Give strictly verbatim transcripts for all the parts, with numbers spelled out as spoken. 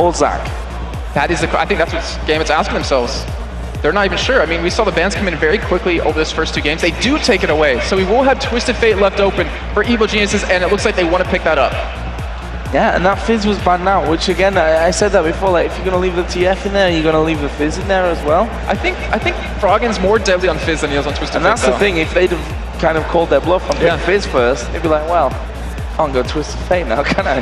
old Zach? That is the, I think that's what Gambit's asking themselves. They're not even sure. I mean, we saw the bans come in very quickly over those first two games. They do take it away. So we will have Twisted Fate left open for Evil Geniuses, and it looks like they want to pick that up. Yeah, and that Fizz was banned now, which again, I, I said that before, like, if you're going to leave the T F in there, you're going to leave the Fizz in there as well. I think I think Froggen's more deadly on Fizz than he is on Twisted Fate. And that's though. the thing, if they'd have kind of called their bluff on yeah. Fizz first, they'd be like, well, I can't go Twisted Fate now, can I?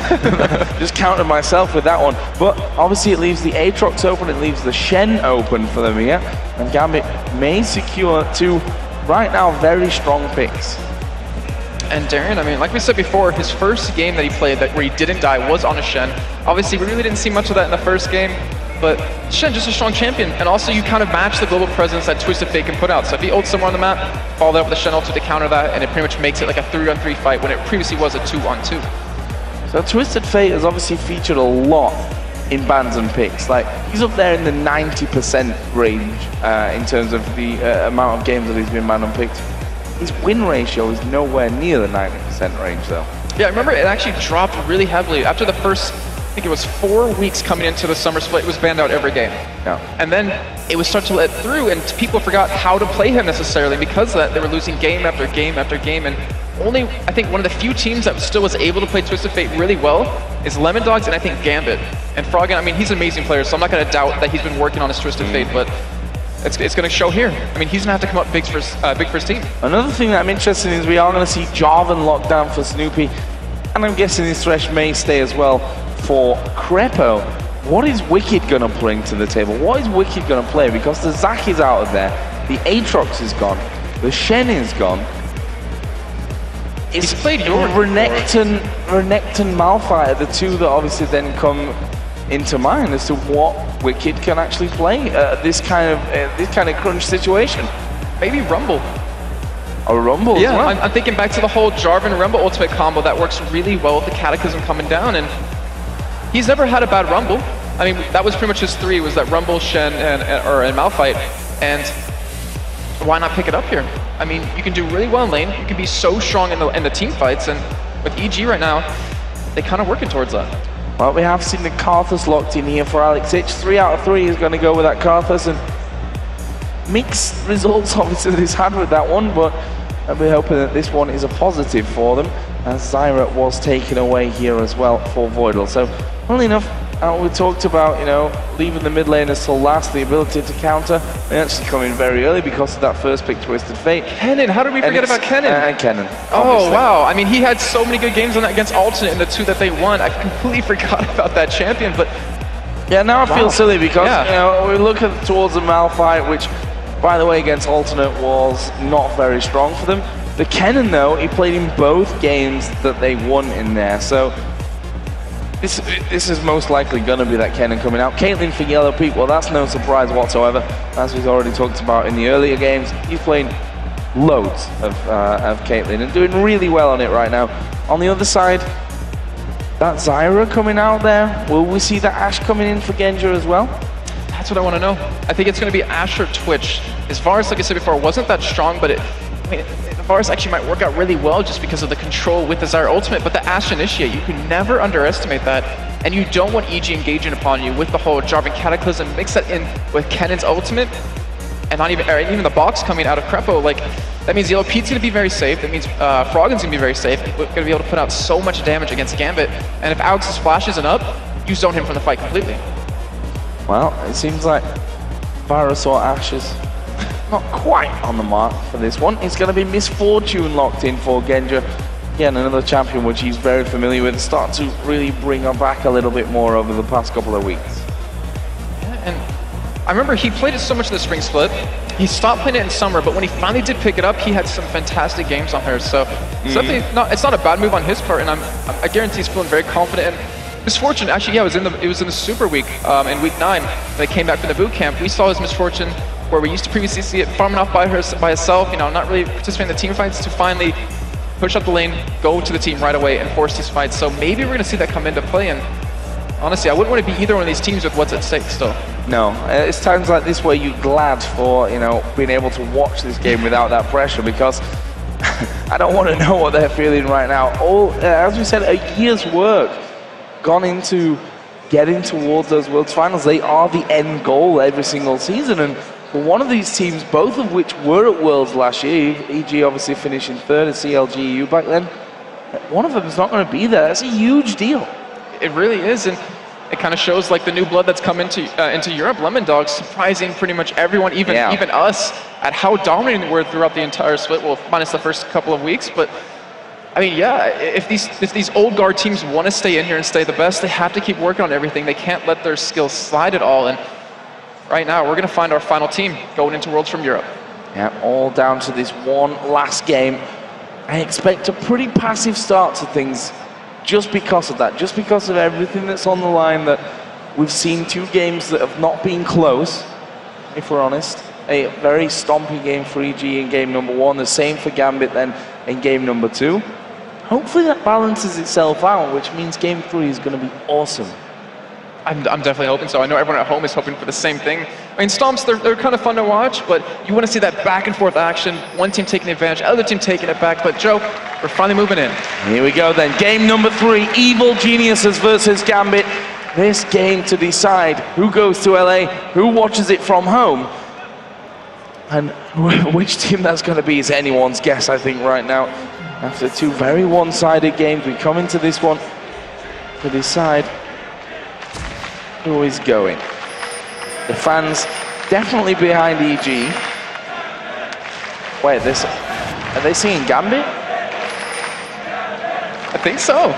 Just counter myself with that one. But obviously it leaves the Aatrox open, it leaves the Shen open for them here, and Gambit may secure two, right now, very strong picks. And Darien, I mean, like we said before, his first game that he played that where he didn't die was on a Shen. Obviously, we really didn't see much of that in the first game, but Shen, just a strong champion. And also, you kind of match the global presence that Twisted Fate can put out. So if he ults somewhere on the map, follow that up with a Shen ult to counter that, and it pretty much makes it like a three on three fight when it previously was a two on two. So Twisted Fate has obviously featured a lot in bans and picks. Like, he's up there in the ninety percent range uh, in terms of the uh, amount of games that he's been banned and picked. His win ratio is nowhere near the ninety percent range, though. Yeah, I remember it actually dropped really heavily. After the first, I think it was four weeks coming into the summer split, it was banned out every game. Yeah. And then it was starting to let through, and people forgot how to play him necessarily because of that. They were losing game after game after game, and only, I think, one of the few teams that still was able to play Twisted Fate really well is Lemondogs and I think Gambit. And Froggen, I mean, he's an amazing player, so I'm not going to doubt that he's been working on his Twisted mm. Fate, but It's, it's going to show here. I mean, he's going to have to come up big for, uh, big for his team. Another thing that I'm interested in is we are going to see Jarvan locked down for Snoopeh, and I'm guessing his Thresh may stay as well for Krepo. What is Wicked going to bring to the table? What is Wicked going to play? Because the Zac is out of there, the Aatrox is gone, the Shen is gone. It's he's played Renekton, Renekton Malphite are the two that obviously then come into mind as to what Wicked can actually play uh, this kind of uh, this kind of crunch situation. Maybe Rumble. A Rumble. Yeah, as well. I'm, I'm thinking back to the whole Jarvan Rumble ultimate combo that works really well with the Cataclysm coming down, and he's never had a bad Rumble. I mean, that was pretty much his three: was that Rumble, Shen, and, and or and Malphite. And why not pick it up here? I mean, you can do really well in lane. You can be so strong in the in the team fights, and with E G right now, they kind of working towards that. Well, we have seen the Karthus locked in here for Alex Ich. Three out of three is going to go with that Karthus, and mixed results obviously that he's had with that one, but we're hoping that this one is a positive for them, as Zyra was taken away here as well for Voidle. So, funnily enough, uh, we talked about, you know, leaving the mid laners till last, the ability to counter. They actually come in very early because of that first pick, Twisted Fate. Kennen, how did we forget about Kennen? Uh, and Kennen. Oh, wow. I mean, he had so many good games on that against Alternate in the two that they won. I completely forgot about that champion, but... Yeah, now I wow. feel silly because, yeah. you know, we look at, towards the Malphite, which, by the way, against Alternate was not very strong for them. The Kennen, though, he played in both games that they won in there, so... This, this is most likely going to be that Kennen coming out. Caitlyn for Yellowpete, well, that's no surprise whatsoever. As we've already talked about in the earlier games, he's playing loads of, uh, of Caitlyn and doing really well on it right now. On the other side, that Zyra coming out there, will we see that Ashe coming in for Genja as well? That's what I want to know. I think it's going to be Ashe or Twitch. As far as, like I said before, it wasn't that strong, but it... I mean, the Varus actually might work out really well just because of the control with the Zyra ultimate, but the Ashe Initiate, you can never underestimate that, and you don't want E G engaging upon you with the whole Jarvan Cataclysm. Mix that in with Kennen's ultimate, and not even or even the box coming out of Krepo. Like, that means Yellowpete's going to be very safe, that means uh, Froggen's going to be very safe, we're going to be able to put out so much damage against Gambit, and if Alex flashes and up, you zone him from the fight completely. Well, it seems like Varus or Ashe's not quite on the mark for this one. It's going to be Misfortune locked in for Genja. Again, another champion which he's very familiar with. Start to really bring her back a little bit more over the past couple of weeks. Yeah, and I remember he played it so much in the spring split. He stopped playing it in summer, but when he finally did pick it up, he had some fantastic games on her. So it's, mm. not, it's not a bad move on his part, and I'm, I guarantee he's feeling very confident. And Misfortune, actually, yeah, it was in the, it was in the Super Week um, in Week nine. When they came back from the boot camp, we saw his Misfortune where we used to previously see it farming off by, her, by herself, you know, not really participating in the team fights, to finally push up the lane, go to the team right away, and force these fights. So maybe we're going to see that come into play, and honestly, I wouldn't want to be either one of these teams with what's at stake still. No, it's times like this where you're glad for, you know, being able to watch this game without that pressure, because I don't want to know what they're feeling right now. All, uh, as we said, a year's work gone into getting towards those Worlds Finals. They are the end goal every single season. And for one of these teams, both of which were at Worlds last year, E G obviously finishing third at C L G E U back then, one of them is not going to be there. That's a huge deal. It really is. And it kind of shows like the new blood that's come into uh, into Europe. Lemondogs surprising pretty much everyone, even yeah. even us, at how dominant we were throughout the entire split. Well, minus the first couple of weeks, but I mean, yeah. If these if these old guard teams want to stay in here and stay the best, they have to keep working on everything. They can't let their skills slide at all. And right now, we're going to find our final team going into Worlds from Europe. Yeah, all down to this one last game. I expect a pretty passive start to things. Just because of that, just because of everything that's on the line, that we've seen two games that have not been close, if we're honest. A very stompy game for E G in game number one, the same for Gambit then in game number two. Hopefully that balances itself out, which means game three is going to be awesome. I'm, I'm definitely hoping so. I know everyone at home is hoping for the same thing. I mean, stomps, they're, they're kind of fun to watch, but you want to see that back and forth action. One team taking advantage, other team taking it back. But Joe, we're finally moving in. Here we go then. Game number three, Evil Geniuses versus Gambit. This game to decide who goes to L A, who watches it from home, and which team that's going to be is anyone's guess, I think, right now. After two very one-sided games, we come into this one to decide who is going. The fans definitely behind E G. Wait, this, are they seeing Gambit? I think so.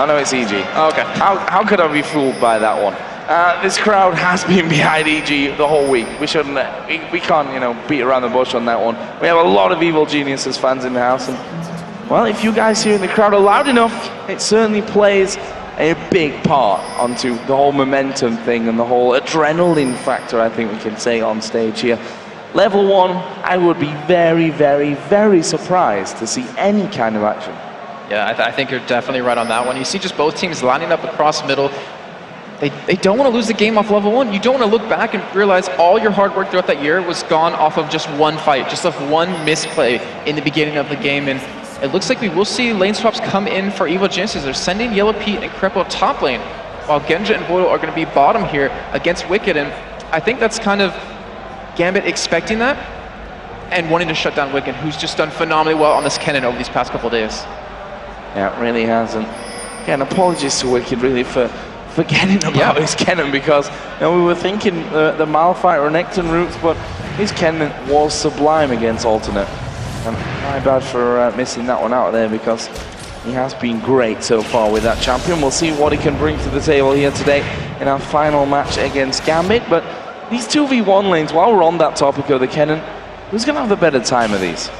Oh no, it's E G. Oh, okay. How, how could I be fooled by that one? Uh, this crowd has been behind E G the whole week. We shouldn't, we, we can't, you know, beat around the bush on that one. We have a lot of Evil Geniuses fans in the house, and well, if you guys here in the crowd are loud enough, it certainly plays a big part onto the whole momentum thing and the whole adrenaline factor, I think we can say, on stage here. Level one, I would be very, very, very surprised to see any kind of action. Yeah, I, th I think you're definitely right on that one. You see just both teams lining up across middle. They, they don't want to lose the game off level one. You don't want to look back and realize all your hard work throughout that year was gone off of just one fight, just off one misplay in the beginning of the game. And it looks like we will see lane swaps come in for Evil Geniuses. They're sending Yellowpete and Krepo top lane, while Genja and Voidle are going to be bottom here against Wicked. And I think that's kind of Gambit expecting that and wanting to shut down Wicked, who's just done phenomenally well on this Kennen over these past couple of days. Yeah, it really has. And again, apologies to Wicked, really, for forgetting about yeah. his Kennen, because you know, we were thinking uh, the Malphite or Necton routes, but his Kennen was sublime against Alternate. And my bad for uh, missing that one out there, because he has been great so far with that champion. We'll see what he can bring to the table here today in our final match against Gambit. But these two v one lanes, while we're on that topic of the Kennen, who's going to have the better time of these?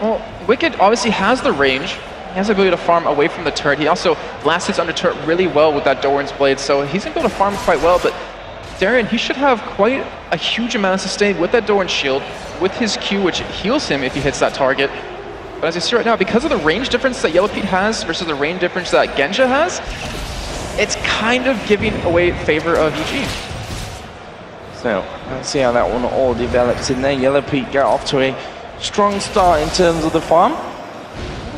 Well, Wicked obviously has the range. He has the ability to farm away from the turret. He also blasts his under turret really well with that Doran's Blade, so he's going to be able to farm quite well. But Darien, he should have quite a huge amount of sustain with that Doran's Shield, with his Q, which heals him if he hits that target. But as you see right now, because of the range difference that Yellowpete has versus the range difference that Genja has, it's kind of giving away favor of E G. So, let's see how that one all develops in there. Yellowpete got off to a strong start in terms of the farm.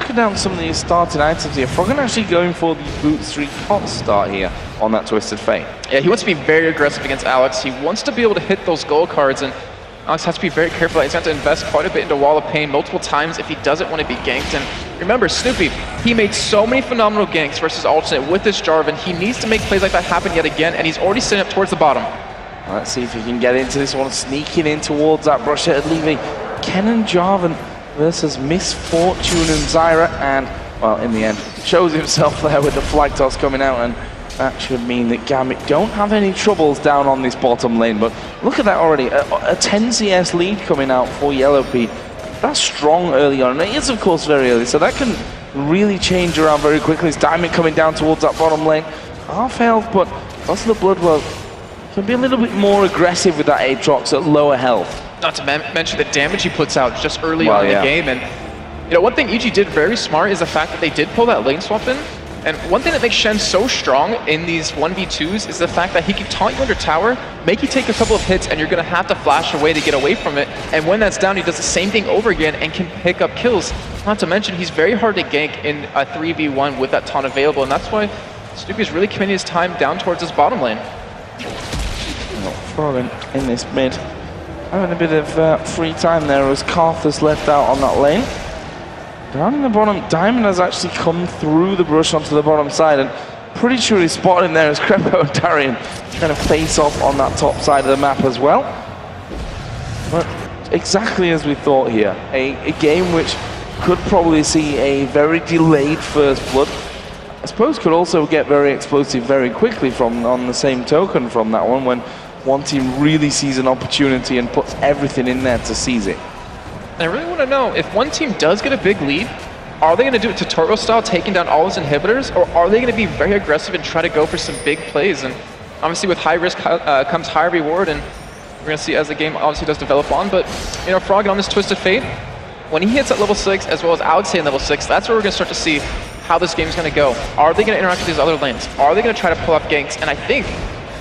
Looking down some of these starting items here, Froggen actually going for the Boots three Cot start here on that Twisted Fate. Yeah, he wants to be very aggressive against Alex. He wants to be able to hit those gold cards, and Alex has to be very careful. He's going to invest quite a bit into Wall of Pain multiple times if he doesn't want to be ganked. And remember, Snoopeh, he made so many phenomenal ganks versus Alternate with this Jarvan. He needs to make plays like that happen yet again, and he's already sitting up towards the bottom. Let's see if he can get into this one, sneaking in towards that brush-headed Levy. Kennen Jarvan versus Misfortune and Zyra, and, well, in the end, shows himself there with the flag toss coming out, and that should mean that Gambit don't have any troubles down on this bottom lane. But look at that already, a, a ten C S lead coming out for Yellowpete. That's strong early on, and it is of course very early, so that can really change around very quickly. It's Diamond coming down towards that bottom lane. Half health, but also the Blood Well can be a little bit more aggressive with that Aatrox at lower health. Not to mention the damage he puts out just early well, on in yeah. the game. And you know, one thing E G did very smart is the fact that they did pull that lane swap in. And one thing that makes Shen so strong in these one v twos is the fact that he can taunt you under tower, make you take a couple of hits, and you're going to have to flash away to get away from it. And when that's down, he does the same thing over again and can pick up kills. Not to mention, he's very hard to gank in a three v one with that taunt available. And that's why Snoopeh's really committing his time down towards his bottom lane. Oh, Froggen in this mid. Having a bit of uh, free time there as Karthus left out on that lane. Down in the bottom, Diamond has actually come through the brush onto the bottom side, and pretty sure he spotted him there as Krepo and Darien trying to face off on that top side of the map as well. But exactly as we thought here, a, a game which could probably see a very delayed first blood. I suppose could also get very explosive very quickly from on the same token from that one, when one team really sees an opportunity and puts everything in there to seize it. I really want to know, if one team does get a big lead, are they going to do it tutorial style, taking down all those inhibitors, or are they going to be very aggressive and try to go for some big plays? And obviously with high risk uh, comes high reward, and we're going to see as the game obviously does develop on. But, you know, Froggen on this Twisted Fate, when he hits at level six, as well as I would say in level six, that's where we're going to start to see how this game's going to go. Are they going to interact with these other lanes? Are they going to try to pull up ganks? And I think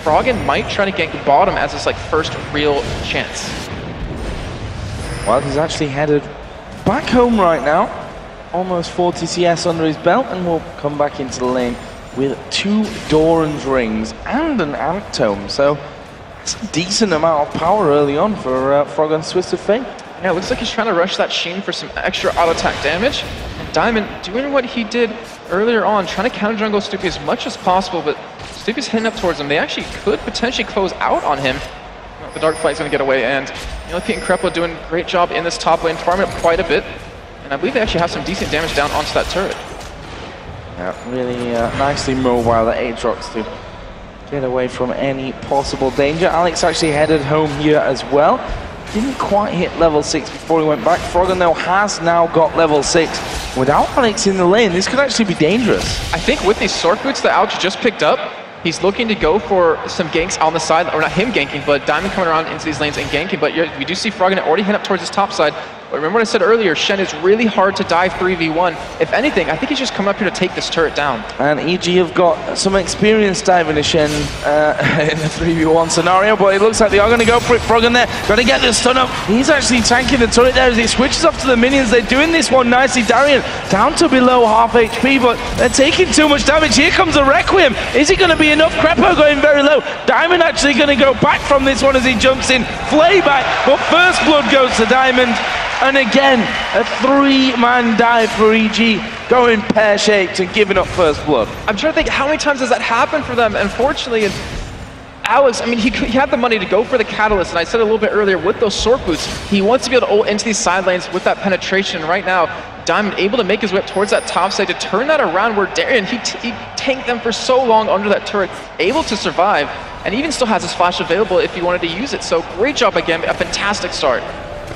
Froggen might try to gank bottom as his like first real chance. Well, he's actually headed back home right now. Almost forty C S under his belt, and we'll come back into the lane with two Doran's Rings and an Antome. So that's a decent amount of power early on for uh, Froggen's Twisted Fate. Yeah, it looks like he's trying to rush that Shen for some extra auto-attack damage. And Diamond doing what he did earlier on, trying to counter jungle Snoopeh as much as possible, but Snoopeh's heading up towards him. They actually could potentially close out on him. The Dark Flight's going to get away, and Yellowpete and Krepo doing a great job in this top lane, farming up quite a bit. And I believe they actually have some decent damage down onto that turret. Yeah, really uh, nicely mobile, that Aatrox, to get away from any possible danger. Alex actually headed home here as well. Didn't quite hit level six before he went back. Froggen, though, has now got level six. Without Alex in the lane, this could actually be dangerous. I think with these Sorc Boots that Alex just picked up, he's looking to go for some ganks on the side, or not him ganking, but Diamond coming around into these lanes and ganking. But we do see Froggen already head up towards his top side. But remember what I said earlier, Shen is really hard to dive three v one. If anything, I think he's just coming up here to take this turret down. And E G have got some experience diving to Shen uh, in the three v one scenario, but it looks like they are going to go for it. Froggen there, got to get the stun up. He's actually tanking the turret there as he switches off to the minions. They're doing this one nicely. Darien down to below half H P, but they're taking too much damage. Here comes the Requiem. Is it going to be enough? Krepo going very low. Diamond actually going to go back from this one as he jumps in. Flayback, but first blood goes to Diamond. And again, a three-man dive for E G, going pear-shaped and giving up first blood. I'm trying to think, how many times has that happened for them? Unfortunately, and Alex, I mean, he, he had the money to go for the Catalyst, and I said a little bit earlier, with those Sorc Boots, he wants to be able to ult into these side lanes with that penetration. Right now, Diamond able to make his way up towards that top side to turn that around, where Darien, he, t he tanked them for so long under that turret, able to survive, and even still has his flash available if he wanted to use it. So great job again, a fantastic start.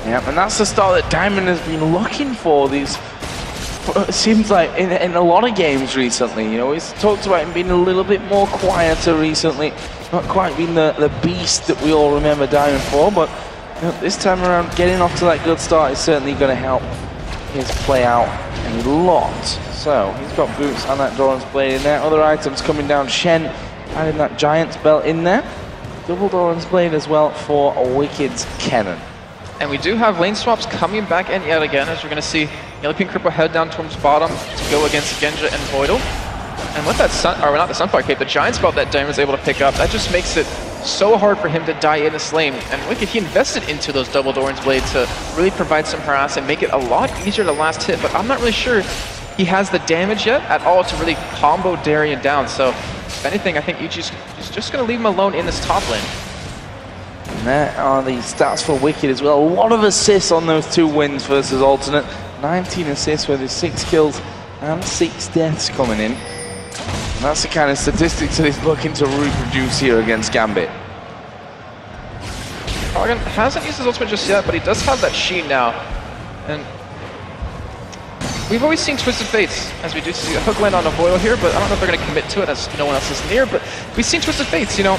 Yeah, and that's the start that Diamond has been looking for. These it seems like in, in a lot of games recently, you know, he's talked about him being a little bit more quieter recently, not quite being the, the beast that we all remember Diamond for, but you know, this time around, getting off to that good start is certainly going to help his play out a lot. So he's got boots and that Doran's Blade in there. Other items coming down, Shen adding that Giant's Belt in there. Double Doran's Blade as well for Wicked's Kennen. And we do have lane swaps coming back in yet again, as we're going to see Yellowpete and Krepo head down towards bottom to go against Genja and Voidle. And with that Sun, or not the Sunfire Cape, the Giant's Belt that Diamond was able to pick up, that just makes it so hard for him to die in this lane. And Wicked, he invested into those double Doran's Blade to really provide some harass and make it a lot easier to last hit, but I'm not really sure he has the damage yet at all to really combo Darien down. So if anything, I think E G's just going to leave him alone in this top lane. And there are the stats for Wicked as well. A lot of assists on those two wins versus Alternate. nineteen assists with his six kills and six deaths coming in. And that's the kind of statistics that he's looking to reproduce here against Gambit. Froggen hasn't used his ultimate just yet, but he does have that Shen now. And we've always seen Twisted Fates, as we do see a hook land on a Voidle here, but I don't know if they're going to commit to it as no one else is near, but we've seen Twisted Fates, you know.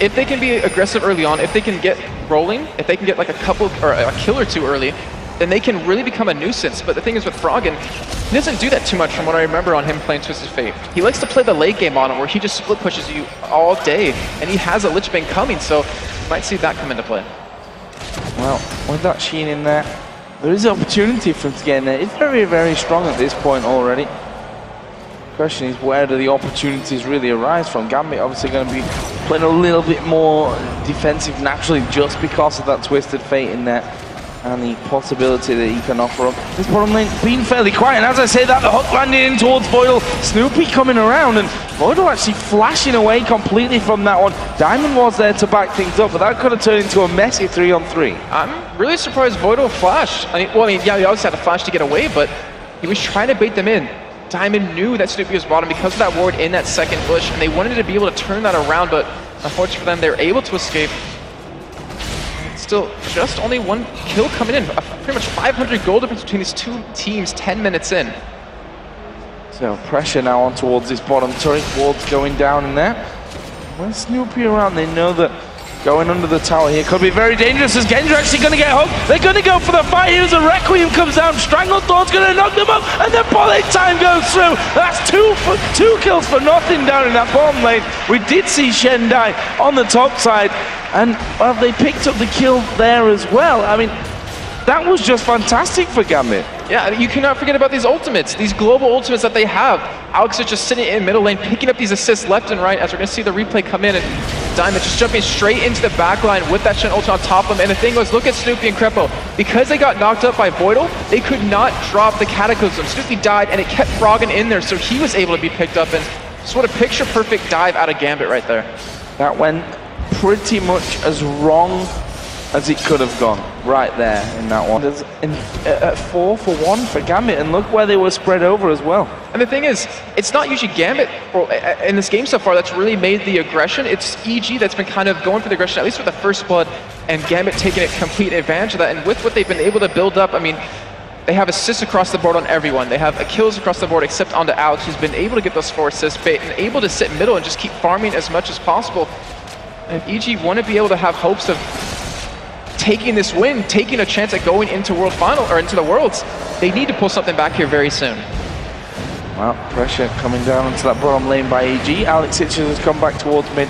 If they can be aggressive early on, if they can get rolling, if they can get like a couple or a kill or two early, then they can really become a nuisance. But the thing is with Froggen, he doesn't do that too much from what I remember on him playing Twisted Fate. He likes to play the late game on him where he just split pushes you all day, and he has a Lichbane coming, so you might see that come into play. Well, with that Shen in there, there is an opportunity for him to get in there. It's very, very strong at this point already. question is, where do the opportunities really arise from? Gambit obviously going to be playing a little bit more defensive naturally just because of that Twisted Fate in there and the possibility that he can offer up. This bottom lane being fairly quiet, and as I say that, the hook landing in towards Voidle. Snoopeh coming around, and Voidle actually flashing away completely from that one. Diamond was there to back things up, but that could have turned into a messy three on three. I'm really surprised Voidle flashed. I mean, well, I mean, yeah, he obviously had to flash to get away, but he was trying to bait them in. Diamond knew that Snoopeh was bottom because of that ward in that second bush, and they wanted to be able to turn that around, but unfortunately for them, they were able to escape. Still, just only one kill coming in. Pretty much five hundred gold difference between these two teams ten minutes in. So pressure now on towards this bottom turret. Ward's going down in there. When Snoopeh around, they know that going under the tower here could be very dangerous, as Genja actually going to get hooked. They're going to go for the fight here as a Requiem comes down. Stranglethorn's going to knock them up, and the bullet time goes through. That's two for, two kills for nothing down in that bottom lane. We did see Shen die on the top side, and well, they picked up the kill there as well. I mean, that was just fantastic for Gambit. Yeah, you cannot forget about these ultimates, these global ultimates that they have. Alex is just sitting in middle lane, picking up these assists left and right, as we're going to see the replay come in, and Diamond just jumping straight into the back line with that Shen ultimate on top of him. And the thing was, look at Snoopeh and Krepo. Because they got knocked up by Voidle, they could not drop the Cataclysm. Snoopeh died, and it kept Froggen in there, so he was able to be picked up, and sort of picture-perfect dive out of Gambit right there. That went pretty much as wrong as it could have gone right there in that one. In, uh, at four for one for Gambit, and look where they were spread over as well. And the thing is, it's not usually Gambit for, uh, in this game so far that's really made the aggression. It's E G that's been kind of going for the aggression, at least with the first blood, and Gambit taking a complete advantage of that. And with what they've been able to build up, I mean, they have assists across the board on everyone. They have kills across the board except onto Alex, who's been able to get those four assists, but and able to sit middle and just keep farming as much as possible. And if E G want to be able to have hopes of taking this win, taking a chance at going into World Final or into the Worlds, they need to pull something back here very soon. Well, pressure coming down into that bottom lane by E G. Alex Ich has come back towards mid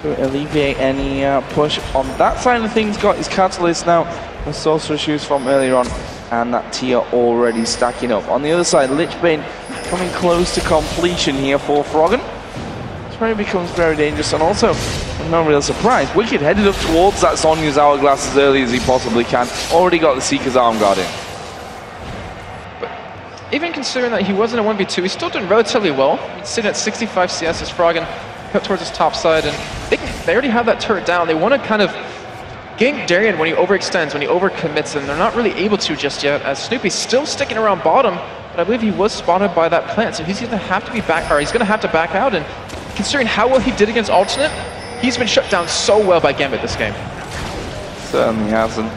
to alleviate any uh, push on that side of things. Got his catalyst now, the sorcerer shoes from earlier on, and that tier already stacking up. On the other side, Lichbane coming close to completion here for Froggen. It becomes very dangerous, and also, no real surprise, Wicked headed up towards that Zhonya's Hourglass as early as he possibly can. Already got the Seeker's Arm Guard in. But even considering that he wasn't a one v two, he's still doing relatively well. He's sitting at sixty-five C S as Froggen up towards his top side, and they, can, they already have that turret down. They want to kind of gank Darien when he overextends, when he overcommits, and they're not really able to just yet, as Snoopeh's still sticking around bottom, but I believe he was spotted by that plant, so he's going to have to be back, or he's going to have to back out. And considering how well he did against Alternate, he's been shut down so well by Gambit this game. Certainly hasn't.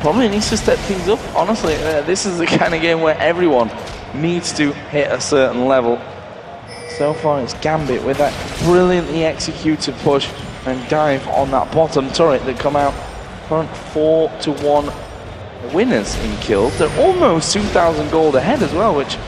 Probably needs to step things up, honestly. Uh, this is the kind of game where everyone needs to hit a certain level. So far it's Gambit with that brilliantly executed push and dive on that bottom turret that come out current four to one winners in kills. They're almost two thousand gold ahead as well, which,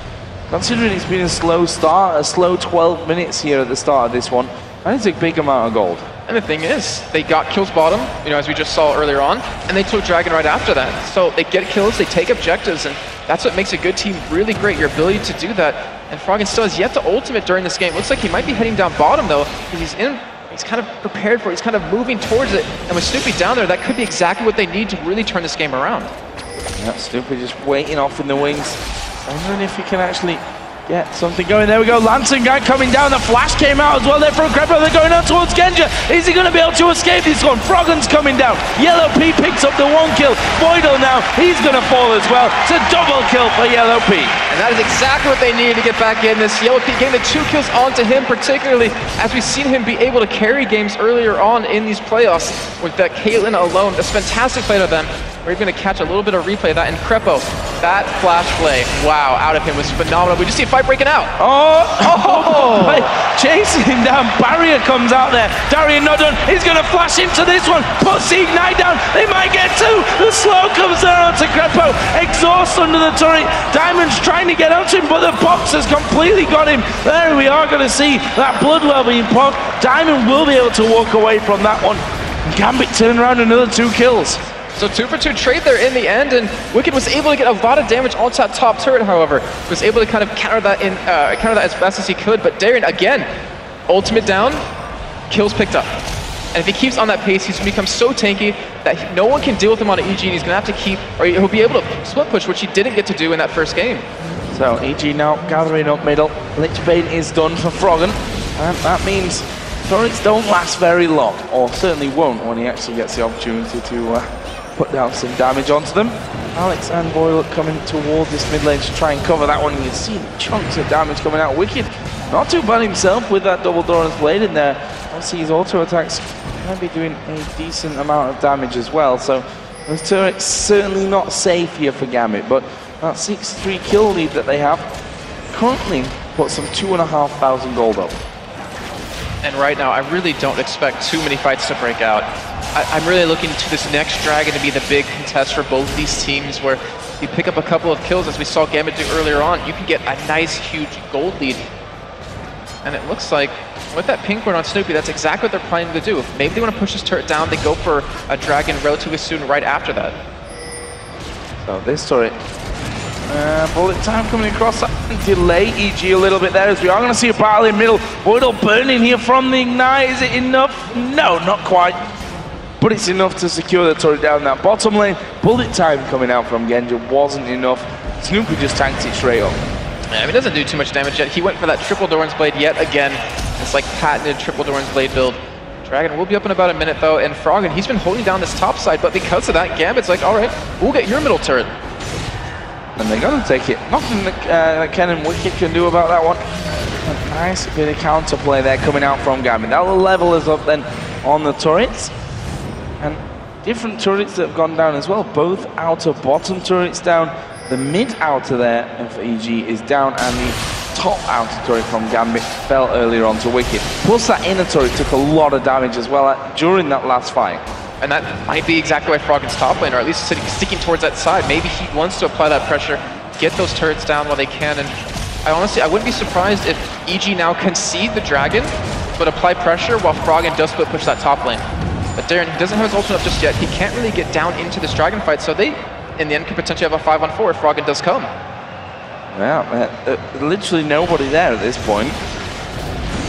considering it's been a slow start, a slow twelve minutes here at the start of this one, that is a big amount of gold. And the thing is, they got kills bottom, you know, as we just saw earlier on, and they took Dragon right after that. So they get kills, they take objectives, and that's what makes a good team really great, your ability to do that. And Froggen still has yet to ultimate during this game. Looks like he might be heading down bottom, though, because he's in, he's kind of prepared for it, he's kind of moving towards it. And with Snoopeh down there, that could be exactly what they need to really turn this game around. Yeah, Snoopeh just waiting off in the wings, wondering if he can actually get something going. There we go, Lantern Guy coming down, the flash came out as well there from Krepo. They're going out towards Genja. Is he going to be able to escape this one? Froggen's coming down, Yellowpete picks up the one kill. Voidle now, he's going to fall as well. It's a double kill for Yellowpete. And that is exactly what they needed to get back in this. Yellowpete getting the two kills onto him, particularly as we've seen him be able to carry games earlier on in these playoffs with that Caitlyn alone. That's fantastic play to them. We're going to catch a little bit of replay of that. And Krepo, that flash play, wow, out of him was phenomenal. We just see a fight breaking out. Oh, oh, oh. Chasing him down. Barrier comes out there. Darien not done. He's going to flash into this one. Puts the Ignite down. They might get two. The slow comes down to Krepo. Exhaust under the turret. Diamond's trying to get out to him, but the box has completely got him. There we are going to see that blood well being popped. Diamond will be able to walk away from that one. Gambit turn around another two kills. So two for two trade there in the end, and Wicked was able to get a lot of damage onto that top turret, however. Was able to kind of counter that in, uh, counter that as fast as he could, but Darien, again, ultimate down, kills picked up. And if he keeps on that pace, he's going to become so tanky that he, no one can deal with him on E G, and he's going to have to keep, or he'll be able to split push, which he didn't get to do in that first game. So E G now gathering up middle. Lichbane is done for Froggen, and that means turrets don't last very long, or certainly won't when he actually gets the opportunity to uh, put down some damage onto them. Alex and Voidle coming towards this mid lane to try and cover that one. You can see the chunks of damage coming out. Wicked, not too bad himself with that double Doran's Blade in there. Obviously his auto attacks can be doing a decent amount of damage as well, so the turret's certainly not safe here for Gambit, but that six three kill lead that they have currently puts them two and a half thousand gold up. And right now, I really don't expect too many fights to break out. I, I'm really looking to this next Dragon to be the big contest for both these teams, where you pick up a couple of kills, as we saw Gambit do earlier on, you can get a nice, huge gold lead. And it looks like, with that pink ward on Snoopeh, that's exactly what they're planning to do. If maybe they want to push this turret down, they go for a Dragon relatively soon right after that. So this turret... Uh, bullet time coming across, delay E G a little bit there, as we are going to see a battle in middle. Voidle burning here from the Ignite, is it enough? No, not quite, but it's enough to secure the turret down that bottom lane. Bullet time coming out from Genja wasn't enough, Snoopeh just tanked it straight up. Yeah, I mean, it doesn't do too much damage yet, he went for that triple Doran's Blade yet again, it's like patented triple Doran's Blade build. Dragon will be up in about a minute though, and Froggen, he's been holding down this top side, but because of that, Gambit's like, alright, we'll get your middle turret. And they're going to take it. Nothing that, uh, that Kennen Wicked can do about that one. A nice bit of counterplay there coming out from Gambit. That will level us up then on the turrets. And different turrets that have gone down as well. Both outer bottom turrets down. The mid outer there of E G is down. And the top outer turret from Gambit fell earlier on to Wicked. Plus that inner turret took a lot of damage as well during that last fight. And that might be exactly why Froggen's top lane, or at least sticking towards that side. Maybe he wants to apply that pressure, get those turrets down while they can. And I honestly, I wouldn't be surprised if E G now concede the Dragon, but apply pressure while Froggen does split push that top lane. But Darien, he doesn't have his ultimate up just yet. He can't really get down into this Dragon fight, so they, in the end, could potentially have a five on four if Froggen does come. Well, uh, literally nobody there at this point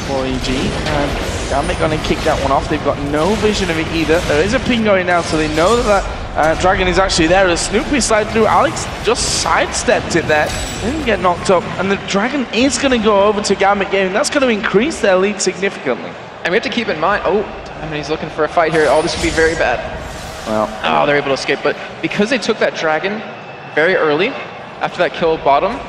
for E G. Um, Gambit going to kick that one off. They've got no vision of it either. There is a ping going now, so they know that that uh, Dragon is actually there. As Snoopeh slides through, Alex just sidestepped it there. Didn't get knocked up, and the Dragon is going to go over to Gambit Gaming. That's going to increase their lead significantly. And we have to keep in mind, oh, I mean, he's looking for a fight here. Oh, this would be very bad. Well, oh, they're able to escape, but because they took that Dragon very early, after that kill bottom,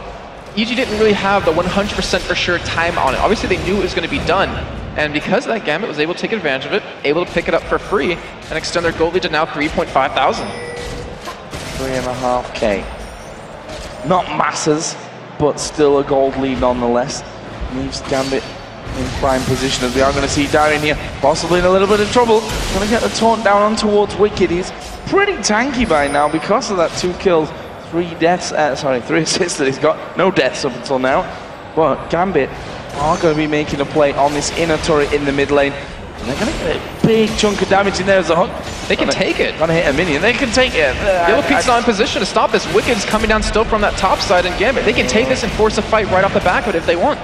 E G didn't really have the one hundred percent for sure time on it. Obviously, they knew it was going to be done. And because that, Gambit was able to take advantage of it, able to pick it up for free, and extend their gold lead to now three point five thousand. Three and a half K. Not masses, but still a gold lead nonetheless. Moves Gambit in prime position, as we are going to see Darien here, possibly in a little bit of trouble. Going to get the taunt down on towards Wicked. He's pretty tanky by now because of that two kills, three deaths, uh, sorry, three assists that he's got. No deaths up until now, but Gambit are going to be making a play on this inner turret in the mid lane. And they're going to get a big chunk of damage in there as a hook. They can take it. Going to hit a minion. They can take it. Yellowpete's not in position to stop this. Wicked's coming down still from that top side, and Gambit, they can take this and force a fight right off the back of it if they want.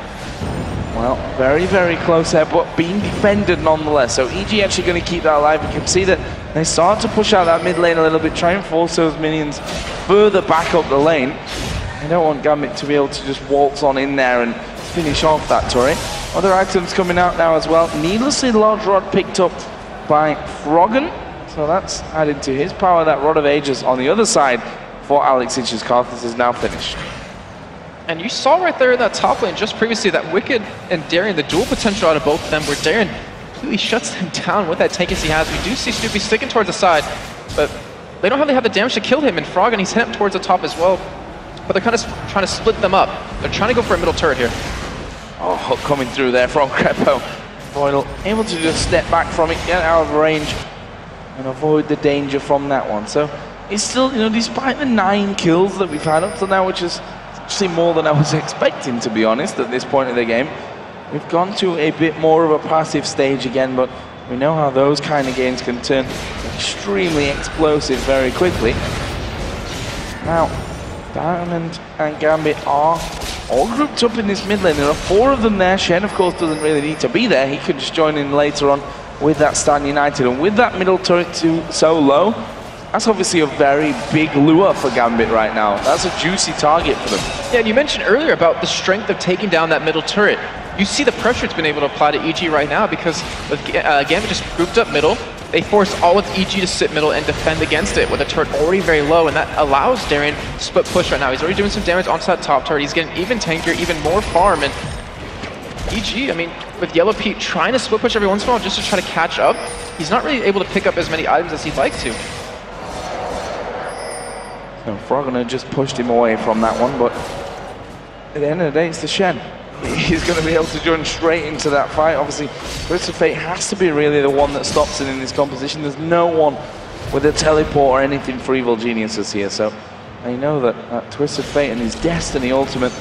Well, very, very close there, but being defended nonetheless. So E G actually going to keep that alive. You can see that they start to push out that mid lane a little bit, try and force those minions further back up the lane. They don't want Gambit to be able to just waltz on in there and finish off that turret. Other items coming out now as well. Needlessly large rod picked up by Froggen. So that's added to his power. That Rod of Ages on the other side for Alex Ich's Karthus is now finished. And you saw right there in that top lane just previously that Wicked and Darien, the dual potential out of both of them, where Darien completely shuts them down with that tank as he has. We do see Snoopeh sticking towards the side, but they don't really have the damage to kill him, and Froggen, he's heading up towards the top as well. But they're kind of trying to split them up. They're trying to go for a middle turret here. Oh, hook coming through there from Krepo. Voidle able to just step back from it, get out of range, and avoid the danger from that one. So it's still, you know, despite the nine kills that we've had up to now, which is actually more than I was expecting, to be honest, at this point of the game, we've gone to a bit more of a passive stage again, but We know how those kind of games can turn extremely explosive very quickly. Now, Diamond and Gambit are all grouped up in this mid lane. There are four of them there. Shen, of course, doesn't really need to be there. He could just join in later on with that Stan United. And with that middle turret to so low, that's obviously a very big lure for Gambit right now. That's a juicy target for them. Yeah, and you mentioned earlier about the strength of taking down that middle turret. You see the pressure it's been able to apply to E G right now because with uh, Gambit just grouped up middle, they force all with E G to sit middle and defend against it with a turret already very low, and that allows Darien to split push right now. He's already doing some damage onto that top turret. He's getting even tankier, even more farm, and E G, I mean, with Yellowpete trying to split push every once in a while just to try to catch up, he's not really able to pick up as many items as he'd like to. No, Froggen just pushed him away from that one, but at the end of the day, it's the Shen. He's going to be able to join straight into that fight. Obviously, Twisted Fate has to be really the one that stops him in this composition. There's no one with a teleport or anything for Evil Geniuses here, so I know that, that Twisted Fate and his Destiny Ultimate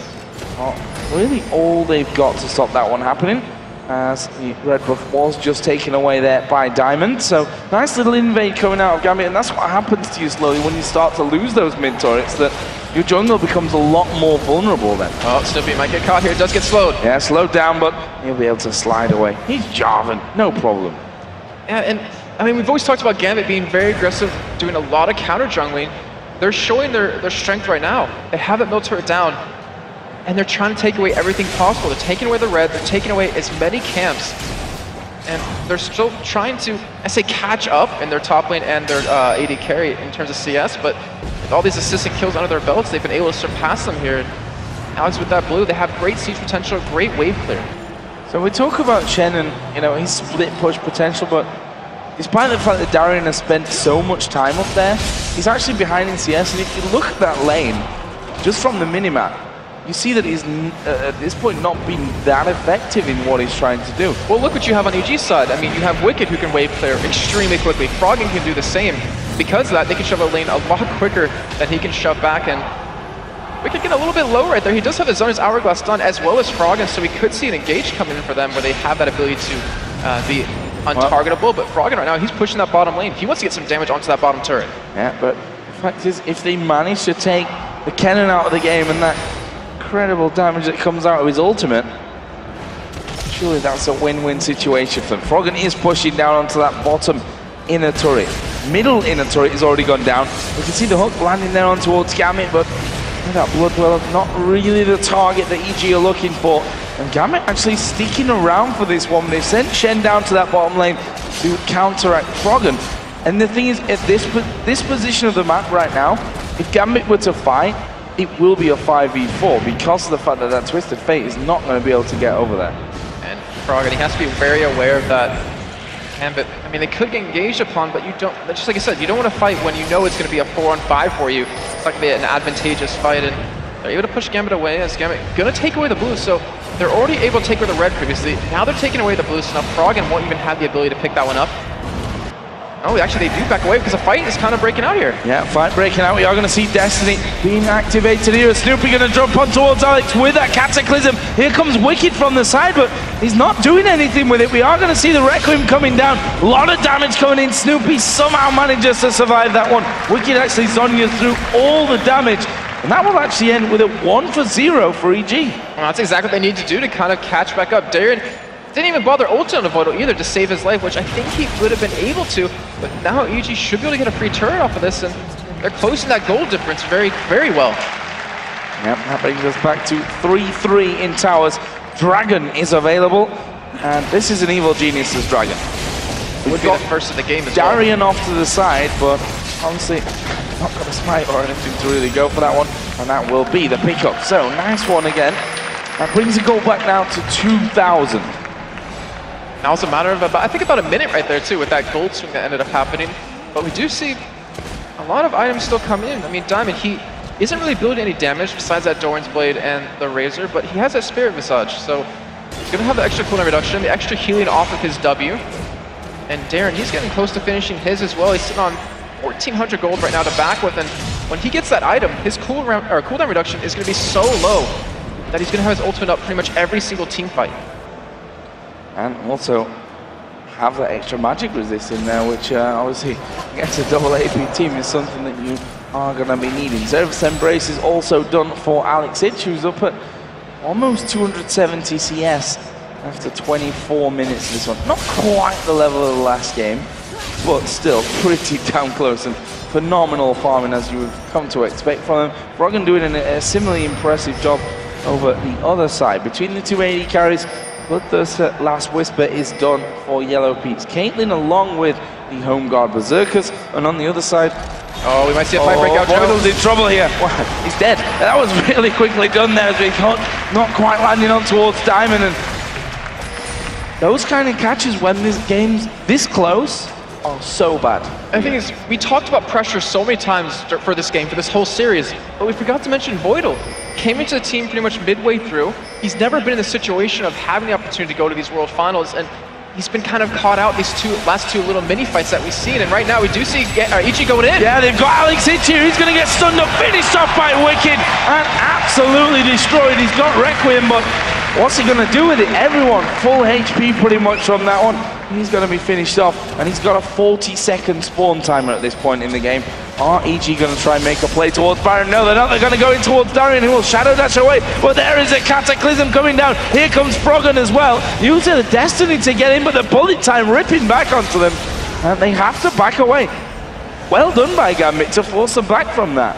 are really all they've got to stop that one happening, as the red buff was just taken away there by Diamond. So nice little invade coming out of Gambit, and that's what happens to you slowly when you start to lose those mid turrets, that your jungle becomes a lot more vulnerable then. Oh, Snoopeh might get caught here. It does get slowed. Yeah, slowed down, but he'll be able to slide away. He's Jarvan, no problem. Yeah, and I mean, we've always talked about Gambit being very aggressive, doing a lot of counter jungling. They're showing their, their strength right now. They have that middle turret down, and they're trying to take away everything possible. They're taking away the red, they're taking away as many camps, and they're still trying to, I say, catch up in their top lane and their uh, A D carry in terms of C S, but with all these assistant kills under their belts, they've been able to surpass them here. Alex, with that blue, they have great siege potential, great wave clear. So we talk about Shen and, you know, his split push potential, but despite the fact that Darien has spent so much time up there, he's actually behind in C S, and if you look at that lane, just from the minimap, you see that he's, uh, at this point, not been that effective in what he's trying to do. Well, look what you have on E G's side. I mean, you have Wicked, who can wave clear extremely quickly. Froggen can do the same. Because of that, they can shove a lane a lot quicker than he can shove back, and Wicked get a little bit low right there. He does have his Zhonya's Hourglass done, as well as Froggen, so we could see an engage coming in for them where they have that ability to uh, be untargetable. Well, but Froggen right now, he's pushing that bottom lane. He wants to get some damage onto that bottom turret. Yeah, but the fact is, if they manage to take the Kennen out of the game and that incredible damage that comes out of his ultimate, surely that's a win-win situation for them. Froggen is pushing down onto that bottom inner turret. Middle inner turret is already gone down. We can see the hook landing there on towards Gambit, but that blood well, not really the target that E G are looking for. And Gambit actually sticking around for this one. They've sent Shen down to that bottom lane to counteract Froggen. And the thing is, at this, this position of the map right now, if Gambit were to fight, it will be a five v four because of the fact that that Twisted Fate is not going to be able to get over there. And Froggen, he has to be very aware of that. Gambit, I mean, they could get engaged upon, but you don't, just like I said, you don't want to fight when you know it's going to be a four on five for you. It's not going to be an advantageous fight, and they're able to push Gambit away, as Gambit going to take away the blue, so they're already able to take away the red previously. Now they're taking away the blue, so now Froggen won't even have the ability to pick that one up. Oh, actually they do back away because the fight is kind of breaking out here. Yeah, fight breaking out. We are going to see Destiny being activated here. Snoopeh going to jump on towards Alex with that Cataclysm. Here comes Wicked from the side, but he's not doing anything with it. We are going to see the Requiem coming down. A lot of damage coming in. Snoopeh somehow manages to survive that one. Wicked actually Zhonya's through all the damage. And that will actually end with a one for zero for E G. Well, that's exactly what they need to do to kind of catch back up. Darien didn't even bother ulting on Voidle either to save his life, which I think he would have been able to, but now E G should be able to get a free turret off of this, and they're closing that goal difference very, very well. Yep, that brings us back to three three in towers. Dragon is available, and this is an Evil Geniuses Dragon. We've got the first of the game as well. Darien off to the side, but honestly, not got a smite or anything to really go for that one, and that will be the pickup. So, nice one again. That brings the goal back now to two thousand. Now it's a matter of, about, I think, about a minute right there, too, with that gold swing that ended up happening. But we do see a lot of items still come in. I mean, Diamond, he isn't really building any damage besides that Doran's Blade and the Razor, but he has that Spirit Visage, so he's going to have the extra cooldown reduction, the extra healing off of his W. And Darien, he's getting close to finishing his as well. He's sitting on fourteen hundred gold right now to back with, and when he gets that item, his cooldown, or cooldown reduction is going to be so low that he's going to have his ultimate up pretty much every single team fight. And also, have that extra magic resist in there, which uh, obviously against a double A P team is something that you are going to be needing. Zervus Embrace is also done for Alex Ich, who's up at almost two hundred seventy C S after twenty-four minutes of this one. Not quite the level of the last game, but still pretty damn close and phenomenal farming as you would come to expect from them. Froggen doing an, a similarly impressive job over the other side. Between the two A D carries, Bloodthirster Last Whisper is done for Yellowpete's Caitlyn, along with the Home Guard Berserkers. And on the other side, oh, we might see a fight oh, breakout. Voidle's in trouble here. Wow, he's dead. That was really quickly done there as we got not quite landing on towards Diamond. And those kind of catches when this game's this close are so bad. The thing is, we talked about pressure so many times for this game, for this whole series, but we forgot to mention Voidle. Came into the team pretty much midway through. He's never been in the situation of having the opportunity to go to these World Finals, and he's been kind of caught out these two last two little mini fights that we've seen, and right now we do see get, uh, Ichi going in. Yeah, they've got Alex Ich here. He's going to get stunned up, finished off by Wicked, and absolutely destroyed. He's got Requiem, but what's he going to do with it? Everyone full H P pretty much from that one. He's going to be finished off, and he's got a forty second spawn timer at this point in the game. Are E G going to try and make a play towards Baron? No, they're not. They're going to go in towards Darien, who will shadow dash away. But there is a Cataclysm coming down. Here comes Froggen as well. Using the Destiny to get in, but the bullet time ripping back onto them. And they have to back away. Well done by Gambit to force them back from that.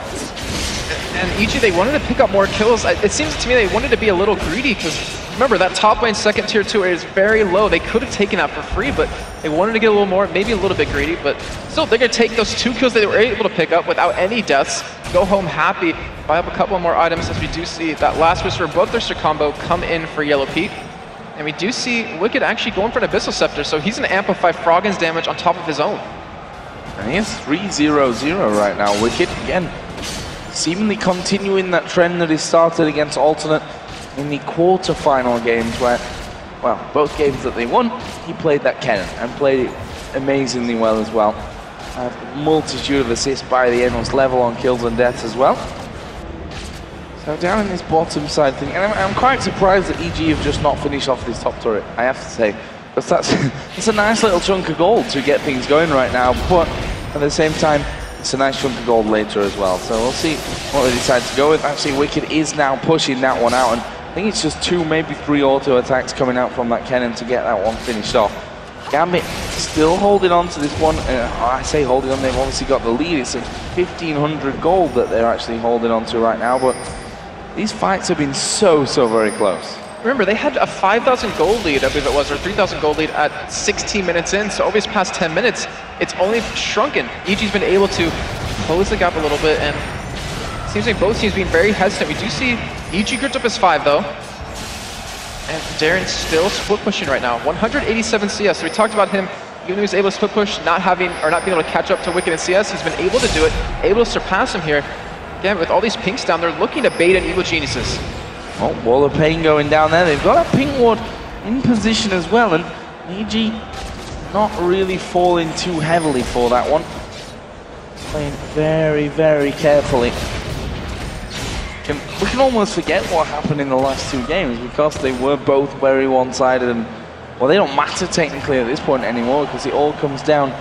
And E G, they wanted to pick up more kills. It seems to me they wanted to be a little greedy, because remember, that top lane second tier two is very low. They could have taken out for free, but they wanted to get a little more, maybe a little bit greedy, but still, they're going to take those two kills that they were able to pick up without any deaths, go home happy, buy up a couple more items, as we do see that Last Whisper Bloodthirster combo come in for Yellowpete. And we do see Wicked actually going for an Abyssal Scepter, so he's going to amplify Froggen's damage on top of his own. And he is three zero zero right now, Wicked, again, seemingly continuing that trend that he started against Alternate in the quarterfinal games where, well, both games that they won, he played that Kennen and played it amazingly well as well. A multitude of assists by the end was level on kills and deaths as well. So down in this bottom side thing, and I'm, I'm quite surprised that E G have just not finished off this top turret, I have to say. Because that's, that's a nice little chunk of gold to get things going right now, but at the same time, it's a nice chunk of gold later as well. So we'll see what they decide to go with. Actually, Wicked is now pushing that one out, and I think it's just two, maybe three auto attacks coming out from that Kennen to get that one finished off. Gambit still holding on to this one. Uh, I say holding on, they've obviously got the lead. It's like fifteen hundred gold that they're actually holding on to right now, but these fights have been so, so very close. Remember, they had a five thousand gold lead, I believe it was, or three thousand gold lead at sixteen minutes in, so always past ten minutes. It's only shrunken. E G's been able to close the gap a little bit, and it seems like both teams being very hesitant. We do see E G gripped up as five, though. And Darien still split pushing right now. one hundred eighty-seven C S, so we talked about him. Even though he was able to split push, not having, or not being able to catch up to Wicked in C S, he's been able to do it, able to surpass him here. Again, with all these pinks down, they're looking to bait in Evil Geniuses. Oh, wall of pain going down there. They've got a pink ward in position as well, and E G not really falling too heavily for that one. Playing very, very carefully. Can, we can almost forget what happened in the last two games because they were both very one-sided, and well, they don't matter technically at this point anymore because it all comes down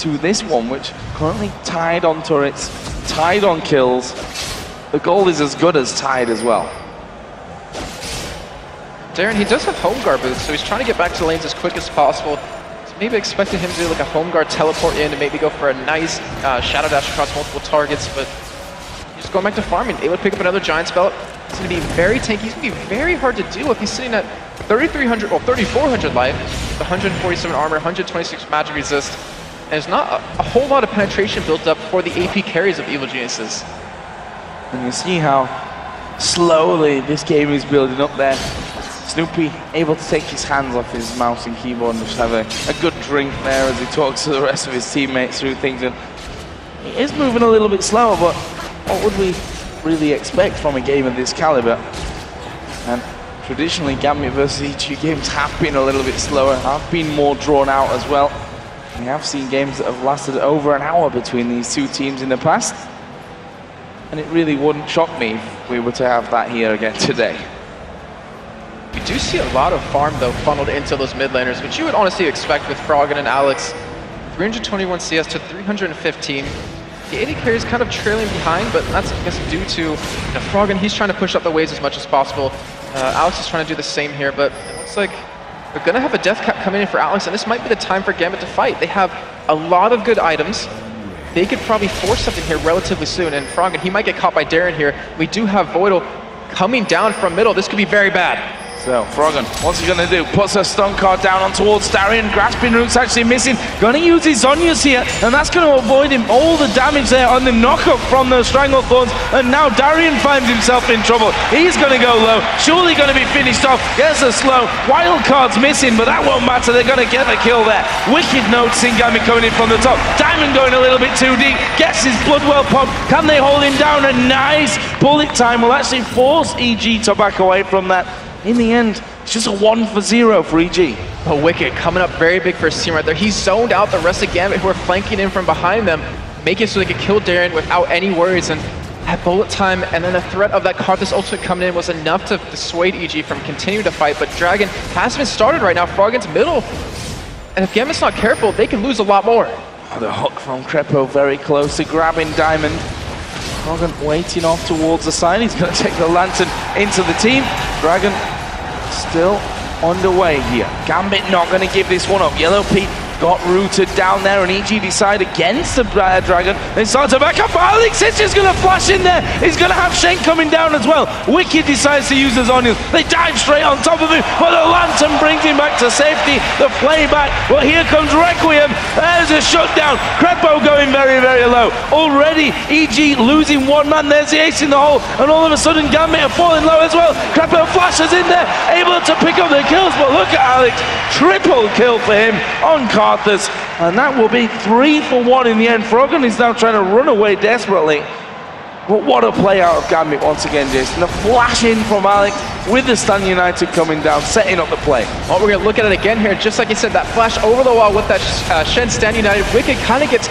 to this one, which currently tied on turrets, tied on kills. The goal is as good as tied as well. Darien, he does have home guard boots, so he's trying to get back to lanes as quick as possible. Maybe expected him to do like a home guard teleport in and maybe go for a nice uh, shadow dash across multiple targets, but just going back to farming, able to pick up another giant spell. It's going to be very tanky. He's going to be very hard to deal with. He's sitting at thirty-three hundred, well, thirty-four hundred life, one hundred forty-seven armor, one hundred twenty-six magic resist, and there's not a, a whole lot of penetration built up for the A P carries of Evil Geniuses. And you see how slowly this game is building up there. Snoopeh able to take his hands off his mouse and keyboard and just have a, a good drink there as he talks to the rest of his teammates through things. And he is moving a little bit slower, but what would we really expect from a game of this caliber? And traditionally, Gambit versus E G games have been a little bit slower, have been more drawn out as well. We have seen games that have lasted over an hour between these two teams in the past. And it really wouldn't shock me if we were to have that here again today. You do see a lot of farm, though, funneled into those mid laners, which you would honestly expect with Froggen and Alex. three hundred twenty-one C S to three hundred fifteen. The A D carry is kind of trailing behind, but that's, I guess, due to you know, Froggen. He's trying to push up the waves as much as possible. Uh, Alex is trying to do the same here, but it looks like they're going to have a death cap coming in for Alex, and this might be the time for Gambit to fight. They have a lot of good items. They could probably force something here relatively soon, and Froggen, he might get caught by Darien here. We do have Voidle coming down from middle. This could be very bad. So, Froggen, what's he gonna do? Puts a stun card down on towards Darien. Grasping Root's actually missing. Gonna use his Zhonya's here, and that's gonna avoid him all the damage there on the knockup from those Stranglethorns. And now Darien finds himself in trouble. He's gonna go low, surely gonna be finished off. There's a slow. Wild card's missing, but that won't matter. They're gonna get the kill there. Wicked noticing Gambit coming in from the top. Diamond going a little bit too deep. Gets his Bloodwell pump. Can they hold him down? A nice bullet time will actually force E G to back away from that. In the end, it's just a one for zero for E G. But Wicked coming up very big for his team right there. He's zoned out the rest of Gambit, who are flanking in from behind them, making it so they could kill Darien without any worries. And that bullet time and then the threat of that Karthus ultimate coming in was enough to dissuade E G from continuing to fight. But Dragon has been started right now. Froggen's middle. And if Gambit's not careful, they can lose a lot more. Oh, the hook from Krepo very close to grabbing Diamond. Froggen waiting off towards the side. He's going to take the Lantern into the team. Dragon still on the way here. Gambit not going to give this one up. Yellowpete got rooted down there, and E G decide against the uh, Dragon. They start to back up. Alex is just going to flash in there. He's going to have Shen coming down as well. Wicked decides to use his Onions. They dive straight on top of him, but the Lantern brings him back to safety. The playback. Well, here comes Requiem. There's a shutdown. Krepo going very, very low. Already, E G losing one man. There's the ace in the hole, and all of a sudden, Gambit are falling low as well. Krepo flashes in there, able to pick up the kills, but look at Alex. Triple kill for him on Karthus. Karthus, and that will be three for one in the end. Froggen is now trying to run away desperately, but what a play out of Gambit once again, Jason. The flash in from Alex with the Stan United coming down, setting up the play. Well, we're going to look at it again here, just like you said, that flash over the wall with that uh, Shen Stan United. Wicked kind of gets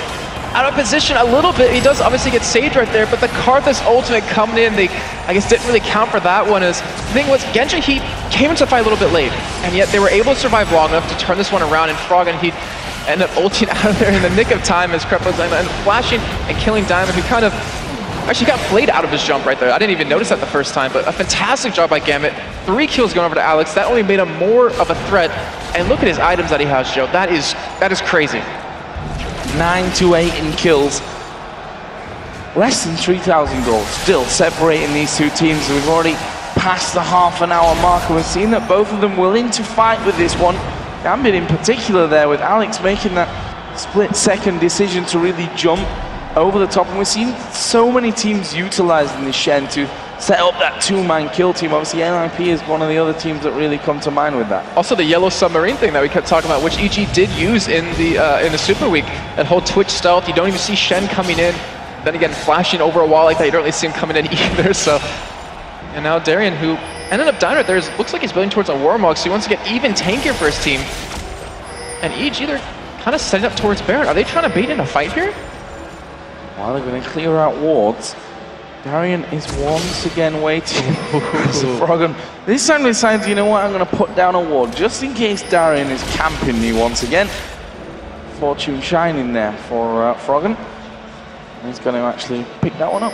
out of position a little bit. He does obviously get saved right there, but the Karthus ultimate coming in, they, I guess, didn't really count for that one. Is the thing was, Genja, he came into the fight a little bit late, and yet they were able to survive long enough to turn this one around, and Froggen, he ended up ulting out of there in the nick of time as Krepo's and flashing and killing Diamond, who kind of actually got played out of his jump right there. I didn't even notice that the first time, but a fantastic job by Gambit. Three kills going over to Alex. That only made him more of a threat, and look at his items that he has, Joe. That is, that is crazy. nine to eight in kills. Less than three thousand goals still separating these two teams. We've already passed the half an hour mark, and we've seen that both of them willing to fight with this one. Gambit in particular there, with Alex making that split second decision to really jump over the top. And we've seen so many teams utilizing the Shen to set up that two-man kill team. Obviously, N I P is one of the other teams that really come to mind with that. Also, the yellow submarine thing that we kept talking about, which E G did use in the uh, in the Super Week. That whole Twitch stealth, you don't even see Shen coming in. Then again, flashing over a wall like that, you don't really see him coming in either. So, and now Darien, who ended up dying right there, looks like he's building towards a Warmog, so he wants to get even tankier for his team. And E G, they're kind of setting up towards Baron. Are they trying to bait in a fight here? Well, they're going to clear out wards. Darien is once again waiting for Froggen. This time decides, you know what, I'm going to put down a ward, just in case Darien is camping me once again. Fortune shining there for uh, Froggen. He's going to actually pick that one up.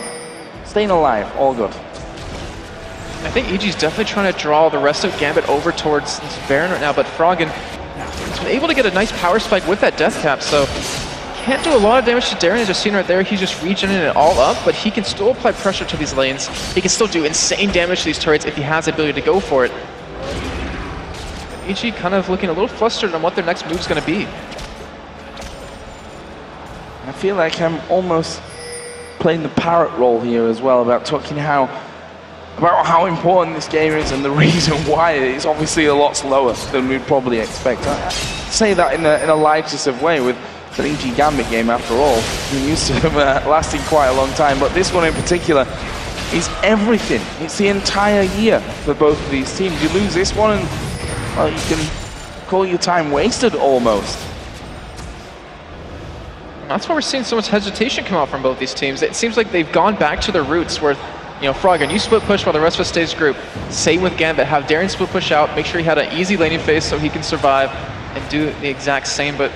Staying alive, all good. I think E G's definitely trying to draw the rest of Gambit over towards Baron right now, but Froggen has been able to get a nice power spike with that death cap, so... Can't do a lot of damage to Darien, as you've seen right there. He's just regenerating it all up, but he can still apply pressure to these lanes. He can still do insane damage to these turrets if he has the ability to go for it. E G kind of looking a little flustered on what their next move's going to be. I feel like I'm almost playing the parrot role here as well, about talking how about how important this game is and the reason why it is obviously a lot slower than we'd probably expect. I say that in a, in a lightest of way with... the E G Gambit game, after all, we used to have uh, lasting quite a long time, but this one in particular is everything. It's the entire year for both of these teams. You lose this one, and well, you can call your time wasted almost. That's why we're seeing so much hesitation come out from both these teams. It seems like they've gone back to their roots, where you know, Froggen, you split push while the rest of us stays grouped. Same with Gambit, have Darien split push out, make sure he had an easy laning phase so he can survive and do the exact same, but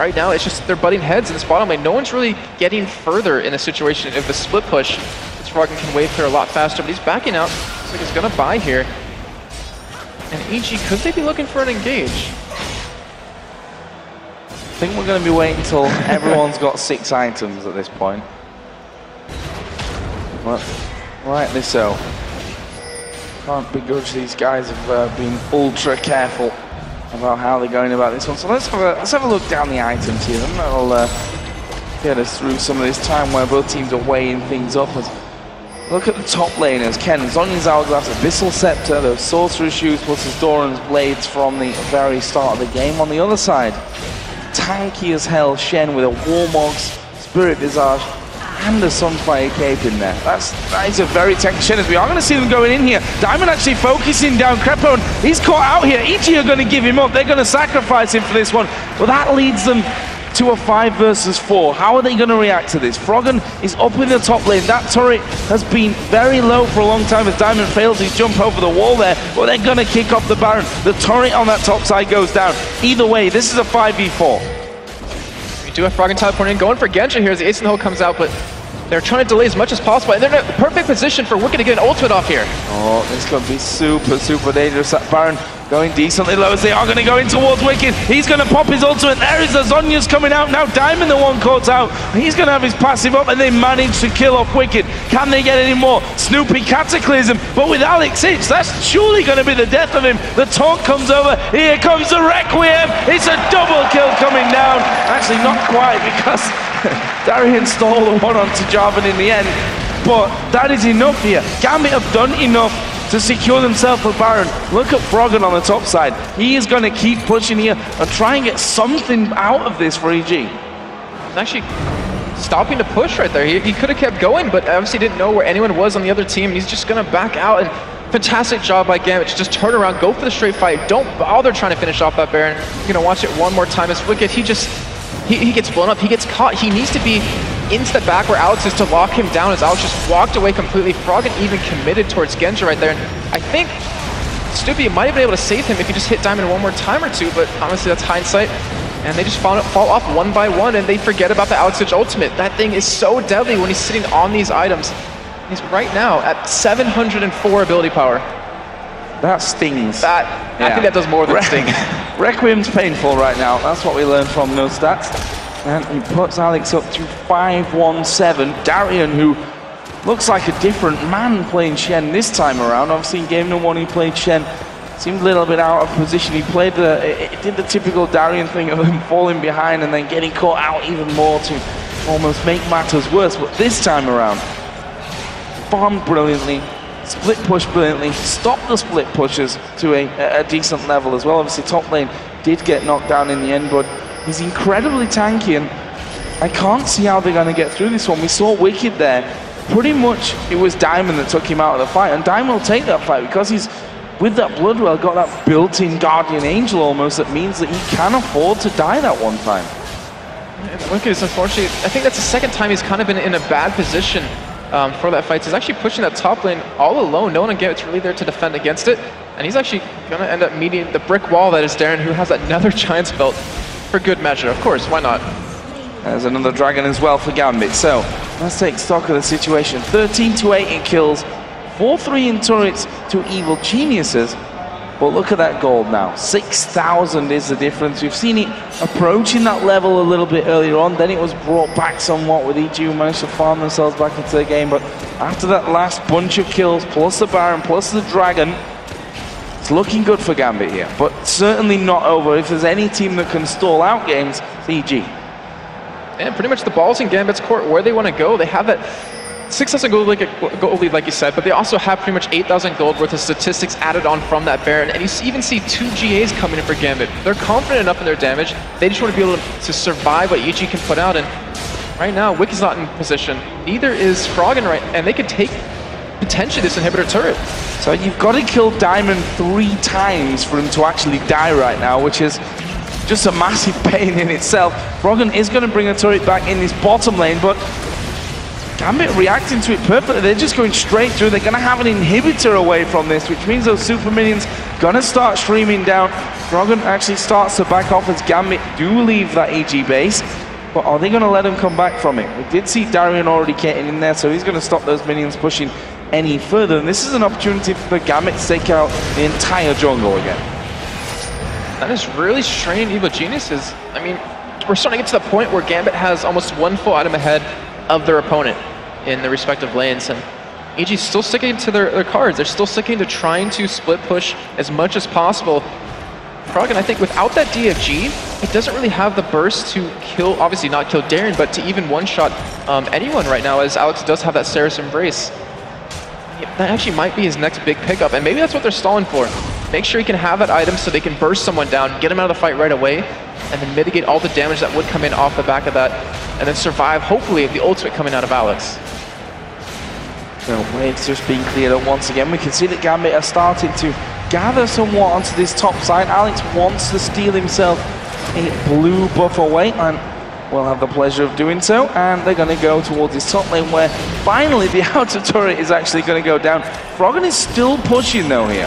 right now it's just they're butting heads in this bottom lane. No one's really getting further in the situation. If a split push, this Froggen can wave clear a lot faster, but he's backing out. Looks like he's gonna buy here. And E G, could they be looking for an engage? I think we're going to be waiting until everyone's got six items at this point. But rightly so. Can't begrudge these guys of uh, being ultra careful about how they're going about this one. So let's have a, let's have a look down the items here, and that'll uh, get us through some of this time where both teams are weighing things up. As look at the top laners, Kennen, Zhonya's Hourglass, Abyssal Scepter, those Sorcerer's Shoes, plus his Doran's Blades from the very start of the game. On the other side, tanky as hell, Shen with a Warmogs, Spirit Visage, and a Sunfire Cape in there. That's, that is a very tanky Shen, as we are going to see them going in here. Diamond actually focusing down Krepo, and he's caught out here. E G are going to give him up. They're going to sacrifice him for this one. Well, that leads them to a five versus four. How are they going to react to this? Froggen is up in the top lane. That turret has been very low for a long time as Diamond fails his jump over the wall there, but they're going to kick off the Baron. The turret on that top side goes down. Either way, this is a five v four. We do have Froggen teleporting in, going for Genja here as the ace in the hole comes out, but they're trying to delay as much as possible, and they're in a perfect position for Wicked to get an ultimate off here. Oh, this could be super, super dangerous. That Baron going decently low as they are going to go in towards Wicked. He's going to pop his ultimate. There is the Zhonya's coming out. Now Diamond, the one caught out. He's going to have his passive up, and they manage to kill off Wicked. Can they get any more? Snoopeh Cataclysm, but with Alex Ich, that's surely going to be the death of him. The taunt comes over. Here comes the Requiem. It's a double kill coming down. Actually, not quite, because Darien stole the one onto Jarvan in the end, but that is enough here. Gambit have done enough to secure themselves a Baron. Look at Froggen on the top side. He is going to keep pushing here and try and get something out of this for E G. He's actually stopping to push right there. He, he could have kept going, but obviously didn't know where anyone was on the other team. He's just going to back out, and fantastic job by Gambit. Just turn around, go for the straight fight. Don't bother trying to finish off that Baron. You're going to watch it one more time. It's Wicked. He just... He, he gets blown up, he gets caught, he needs to be into the back where Alex is to lock him down, as Alex just walked away completely. Froggen even committed towards Genja right there, and I think Snoopeh might have been able to save him if he just hit Diamond one more time or two, but honestly that's hindsight. And they just fall, fall off one by one, and they forget about the Alex Ich ultimate. That thing is so deadly when he's sitting on these items. He's right now at seven hundred and four ability power. That stings. That, yeah. I think that does more than sting. Requiem's painful right now. That's what we learned from those stats. And he puts Alex up to five one seven. Darien, who looks like a different man playing Shen this time around. Obviously, in game number one, he played Shen. Seemed a little bit out of position. He played the, it, it did the typical Darien thing of him falling behind and then getting caught out even more to almost make matters worse. But this time around, farmed brilliantly. Split push brilliantly, stopped the split pushes to a, a decent level as well. Obviously top lane did get knocked down in the end, but he's incredibly tanky, and I can't see how they're going to get through this one. We saw Wicked there. Pretty much it was Diamond that took him out of the fight, and Diamond will take that fight because he's, with that Bloodwell, got that built-in Guardian Angel almost that means that he can afford to die that one time. Wicked is unfortunately, I think that's the second time he's kind of been in a bad position. Um, for that fight. So he's actually pushing that top lane all alone. No one gets really there to defend against it. And he's actually going to end up meeting the brick wall that is Darien, who has another Giant's Belt for good measure. Of course, why not? There's another Dragon as well for Gambit. So let's take stock of the situation. thirteen to eight in kills, four three in turrets to Evil Geniuses. But look at that gold now. six thousand is the difference. We've seen it approaching that level a little bit earlier on. Then it was brought back somewhat with E G, who managed to farm themselves back into the game. But after that last bunch of kills, plus the Baron, plus the Dragon, it's looking good for Gambit here. But certainly not over. If there's any team that can stall out games, it's E G. And pretty much the ball's in Gambit's court where they want to go. They have that six thousand gold, like, gold lead, like you said, but they also have pretty much eight thousand gold worth of statistics added on from that Baron, and you even see two G As coming in for Gambit. They're confident enough in their damage, they just want to be able to survive what E G can put out, and right now, Wicked's not in position, neither is Froggen, right, and they could take potentially this inhibitor turret. So you've got to kill Diamond three times for him to actually die right now, which is just a massive pain in itself. Froggen is going to bring a turret back in this bottom lane, but Gambit reacting to it perfectly. They're just going straight through. They're going to have an inhibitor away from this, which means those super minions going to start streaming down. Froggen actually starts to back off as Gambit do leave that A G base. But are they going to let him come back from it? We did see Darien already getting in there, so he's going to stop those minions pushing any further. And this is an opportunity for Gambit to take out the entire jungle again. That is really strange, Evil Geniuses. I mean, we're starting to get to the point where Gambit has almost one full item ahead of their opponent in their respective lanes, and A G's still sticking to their, their cards. They're still sticking to trying to split push as much as possible. Froggen, I think without that D F G, it doesn't really have the burst to kill, obviously not kill Darien, but to even one-shot um, anyone right now, as Alex does have that Seraph's Embrace. That actually might be his next big pickup, and maybe that's what they're stalling for. Make sure he can have that item so they can burst someone down, get him out of the fight right away, and then mitigate all the damage that would come in off the back of that, and then survive, hopefully, the ultimate coming out of Alex. So, waves just being cleared up once again. We can see that Gambit are starting to gather somewhat onto this top side. Alex wants to steal himself a blue buff away, and will have the pleasure of doing so, and they're going to go towards this top lane where finally the outer turret is actually going to go down. Froggen is still pushing though here.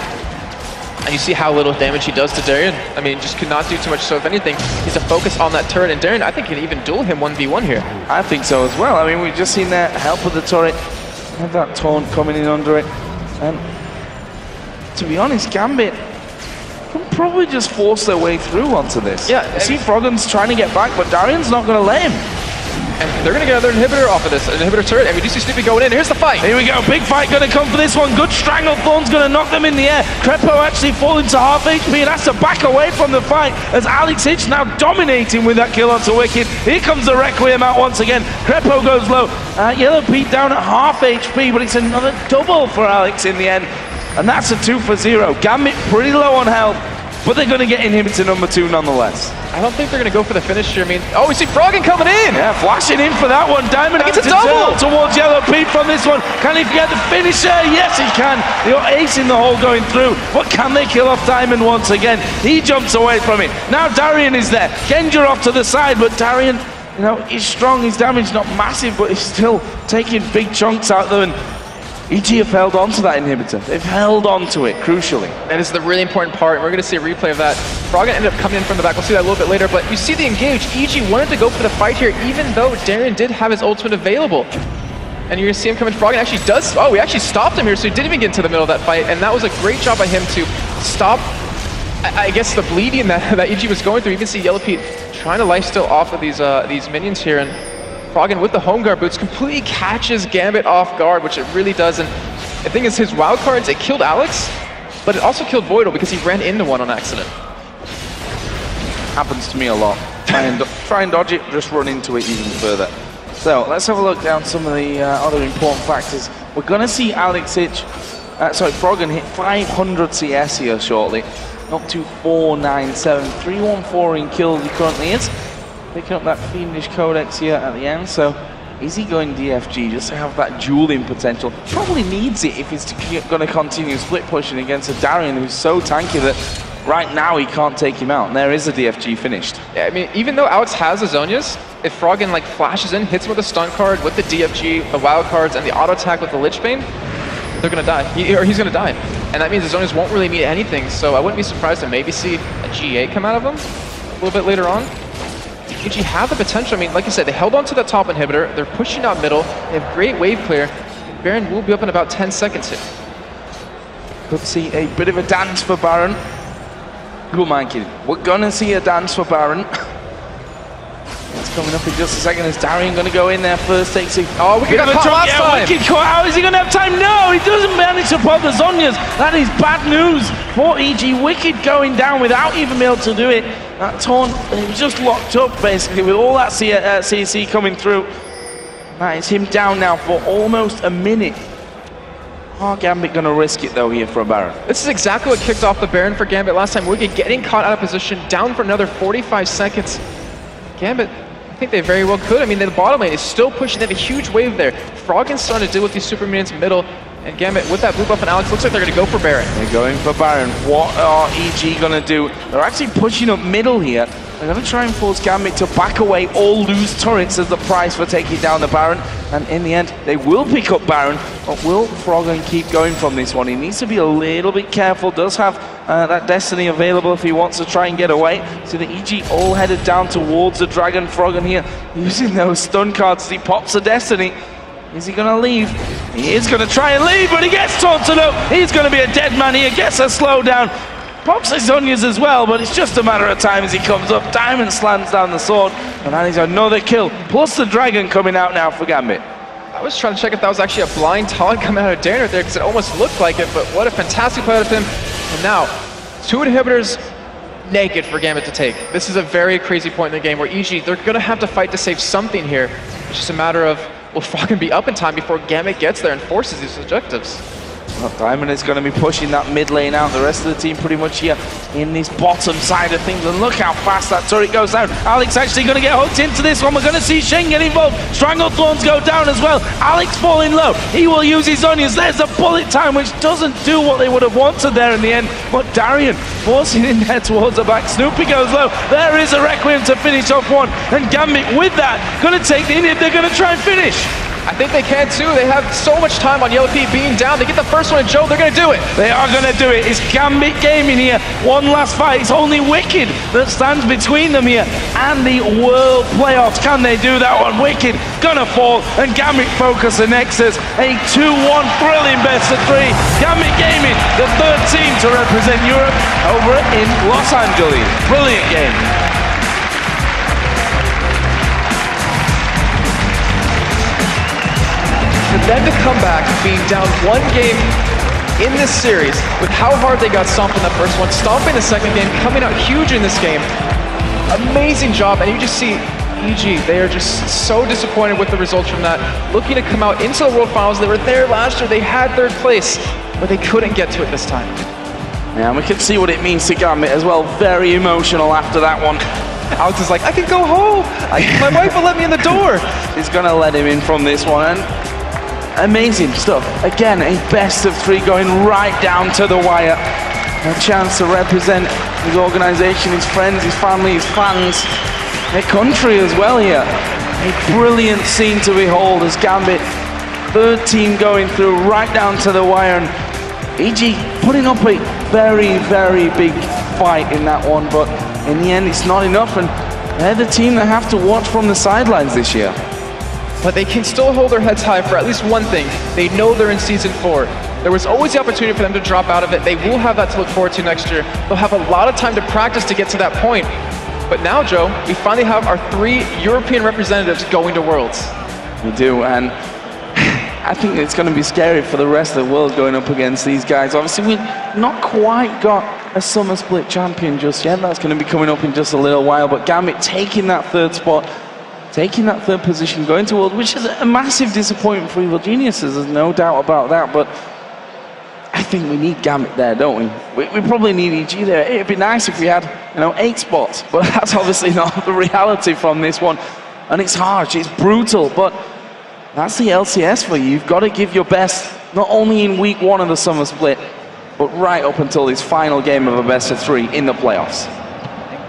And you see how little damage he does to Darien. I mean, just could not do too much, so if anything, he's a focus on that turret, and Darien, I think, can even duel him one v one here. I think so as well. I mean, we've just seen that help with the turret, had that taunt coming in under it, and to be honest, Gambit can probably just force their way through onto this. Yeah, I see Froggen's trying to get back, but Darien's not going to let him. And they're going to get another inhibitor off of this, an inhibitor turret, and we do see Snoopeh going in. Here's the fight. Here we go, big fight going to come for this one. Good strangle, Thorn's going to knock them in the air. Krepo actually falling to half H P and has to back away from the fight as Alex Hitch now dominating with that kill onto Wicked. Here comes the Requiem out once again. Krepo goes low. Uh, Yellowpete down at half H P, but it's another double for Alex in the end. And that's a two for zero. Gambit pretty low on health, but they're going to get inhibitor number two nonetheless. I don't think they're going to go for the finish here. I mean, oh, we see Froggen coming in. Yeah, flashing in for that one. Diamond gets a double towards Yellowpete from this one. Can he get the finisher? Yes, he can. They're acing the hole going through. But can they kill off Diamond once again? He jumps away from it. Now Darien is there. Genja off to the side, but Darien, you know, he's strong. His damage not massive, but he's still taking big chunks out there. And E G have held on to that inhibitor. They've held on to it, crucially. And it's the really important part. We're going to see a replay of that. Froggen ended up coming in from the back. We'll see that a little bit later. But you see the engage. E G wanted to go for the fight here, even though Darien did have his ultimate available. And you're going to see him coming. Froggen actually does. Oh, we actually stopped him here, so he didn't even get into the middle of that fight. And that was a great job by him to stop, I, I guess, the bleeding that, that E G was going through. You can see Yellowpete trying to lifesteal off of these, uh, these minions here. And Froggen with the home guard boots completely catches Gambit off guard, which it really doesn't. The thing is, his wild cards, it killed Alex, but it also killed Voidle because he ran into one on accident. Happens to me a lot. Try and, try and dodge it, just run into it even further. So let's have a look down some of the uh, other important factors. We're going to see Alex Hitch, uh, sorry, Froggen hit five hundred C S here shortly, up to four ninety-seven, three one four in kills he currently is. Picking up that Fiendish Codex here at the end, so is he going D F G just to have that dueling potential? Probably needs it if he's going to continue split pushing against a Darien who's so tanky that right now he can't take him out, and there is a D F G finished. Yeah, I mean, even though Alex has the Zhonya's, if Froggen like flashes in, hits him with a stun card, with the D F G, the wild cards, and the auto attack with the Lichbane, they're going to die, he, or he's going to die. And that means the Zhonya's won't really mean anything, so I wouldn't be surprised to maybe see a G A come out of him a little bit later on. E G have the potential. I mean, like I said, they held on to that top inhibitor. They're pushing out middle. They have great wave clear. Baron will be up in about ten seconds here. Could see a bit of a dance for Baron. Who am I kidding? We're going to see a dance for Baron. That's coming up in just a second. Is Darien going to go in there first? Takes a... Oh, we got a drop. Yeah, Wicked caught out. Is he going to have time? No, he doesn't manage to pop the Zhonya's. That is bad news for E G. Wicked going down without even being able to do it. That taunt, he was just locked up basically with all that C uh, C C coming through. That is him down now for almost a minute. Are Gambit going to risk it though here for a Baron? This is exactly what kicked off the Baron for Gambit last time. Wicked getting caught out of position, down for another forty-five seconds. Gambit, I think they very well could. I mean, the bottom lane is still pushing. They have a huge wave there. Froggen's starting to deal with these super minions middle. And Gambit, with that blue buff on Alex, looks like they're going to go for Baron. They're going for Baron. What are E G going to do? They're actually pushing up middle here. They're going to try and force Gambit to back away or lose turrets as the price for taking down the Baron. And in the end, they will pick up Baron. But will Froggen keep going from this one? He needs to be a little bit careful. Does have uh, that Destiny available if he wants to try and get away. So the E G all headed down towards the Dragon. Froggen here using those stun cards as he pops the Destiny. Is he going to leave? He is going to try and leave, but he gets taunted up. He's going to be a dead man here. Gets a slowdown. Pops his Zhonya's as well, but it's just a matter of time as he comes up. Diamond slams down the sword, and that is another kill. Plus the Dragon coming out now for Gambit. I was trying to check if that was actually a blind taunt coming out of Darien right there, because it almost looked like it, but what a fantastic play out of him. And now, two inhibitors naked for Gambit to take. This is a very crazy point in the game where E G, they're going to have to fight to save something here. It's just a matter of, will Froggen be up in time before Gambit gets there and forces these objectives? Well, Diamond is going to be pushing that mid lane out. The rest of the team pretty much here in this bottom side of things. And look how fast that turret goes down. Alex actually going to get hooked into this one. We're going to see Shen get involved. Strangle Thorns go down as well. Alex falling low. He will use his onions. There's a bullet time, which doesn't do what they would have wanted there in the end. But Darien forcing in there towards the back. Snoopeh goes low. There is a Requiem to finish off one. And Gambit with that going to take the inhib. They're going to try and finish. I think they can too. They have so much time on Yellowpete being down. They get the first one to Joe. They're going to do it. They are going to do it. It's Gambit Gaming here. One last fight. It's only Wicked that stands between them here and the World Playoffs. Can they do that one? Wicked going to fall, and Gambit focus the Nexus. A two one thrilling best of three. Gambit Gaming, the third team to represent Europe over in Los Angeles. Brilliant game. And then to come back, being down one game in this series, with how hard they got stomped in the first one, stomping the second game, coming out huge in this game. Amazing job, and you just see E G, they are just so disappointed with the results from that. Looking to come out into the World Finals, they were there last year, they had third place, but they couldn't get to it this time. Yeah, and we can see what it means to Gambit as well. Very emotional after that one. Alex is like, I can go home! I, my wife will let me in the door! He's gonna let him in from this one. And amazing stuff. Again, a best of three going right down to the wire. A chance to represent his organization, his friends, his family, his fans, their country as well here. A brilliant scene to behold as Gambit, third team going through right down to the wire. And E G putting up a very, very big fight in that one, but in the end it's not enough, and they're the team that have to watch from the sidelines this year. But they can still hold their heads high for at least one thing. They know they're in Season four. There was always the opportunity for them to drop out of it. They will have that to look forward to next year. They'll have a lot of time to practice to get to that point. But now, Joe, we finally have our three European representatives going to Worlds. We do, and I think it's going to be scary for the rest of the world going up against these guys. Obviously, we've not quite got a Summer Split champion just yet. That's going to be coming up in just a little while. But Gambit taking that third spot, taking that third position, going to World, which is a massive disappointment for Evil Geniuses, there's no doubt about that, but I think we need Gambit there, don't we? We, we probably need E G there. It'd be nice if we had, you know, eight spots, but that's obviously not the reality from this one. And it's harsh, it's brutal, but that's the L C S for you. You've got to give your best, not only in week one of the Summer Split, but right up until this final game of a best of three in the playoffs.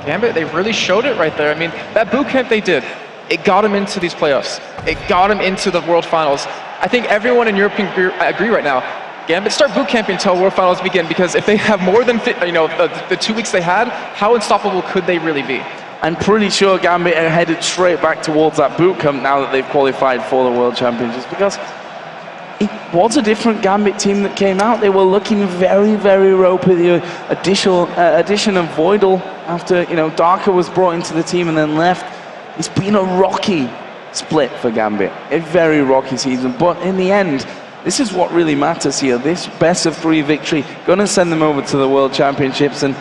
Gambit, they really showed it right there. I mean, that boot camp they did, it got him into these playoffs. It got him into the World Finals. I think everyone in Europe can agree right now. Gambit, start bootcamping until World Finals begin, because if they have more than you know the, the two weeks they had, how unstoppable could they really be? I'm pretty sure Gambit are headed straight back towards that bootcamp now that they've qualified for the World Championships, because it was a different Gambit team that came out. They were looking very, very ropey. The additional uh, addition of Voidle after you know Darker was brought into the team and then left. It's been a rocky split for Gambit, a very rocky season, but in the end, this is what really matters here. This best of three victory, going to send them over to the World Championships, and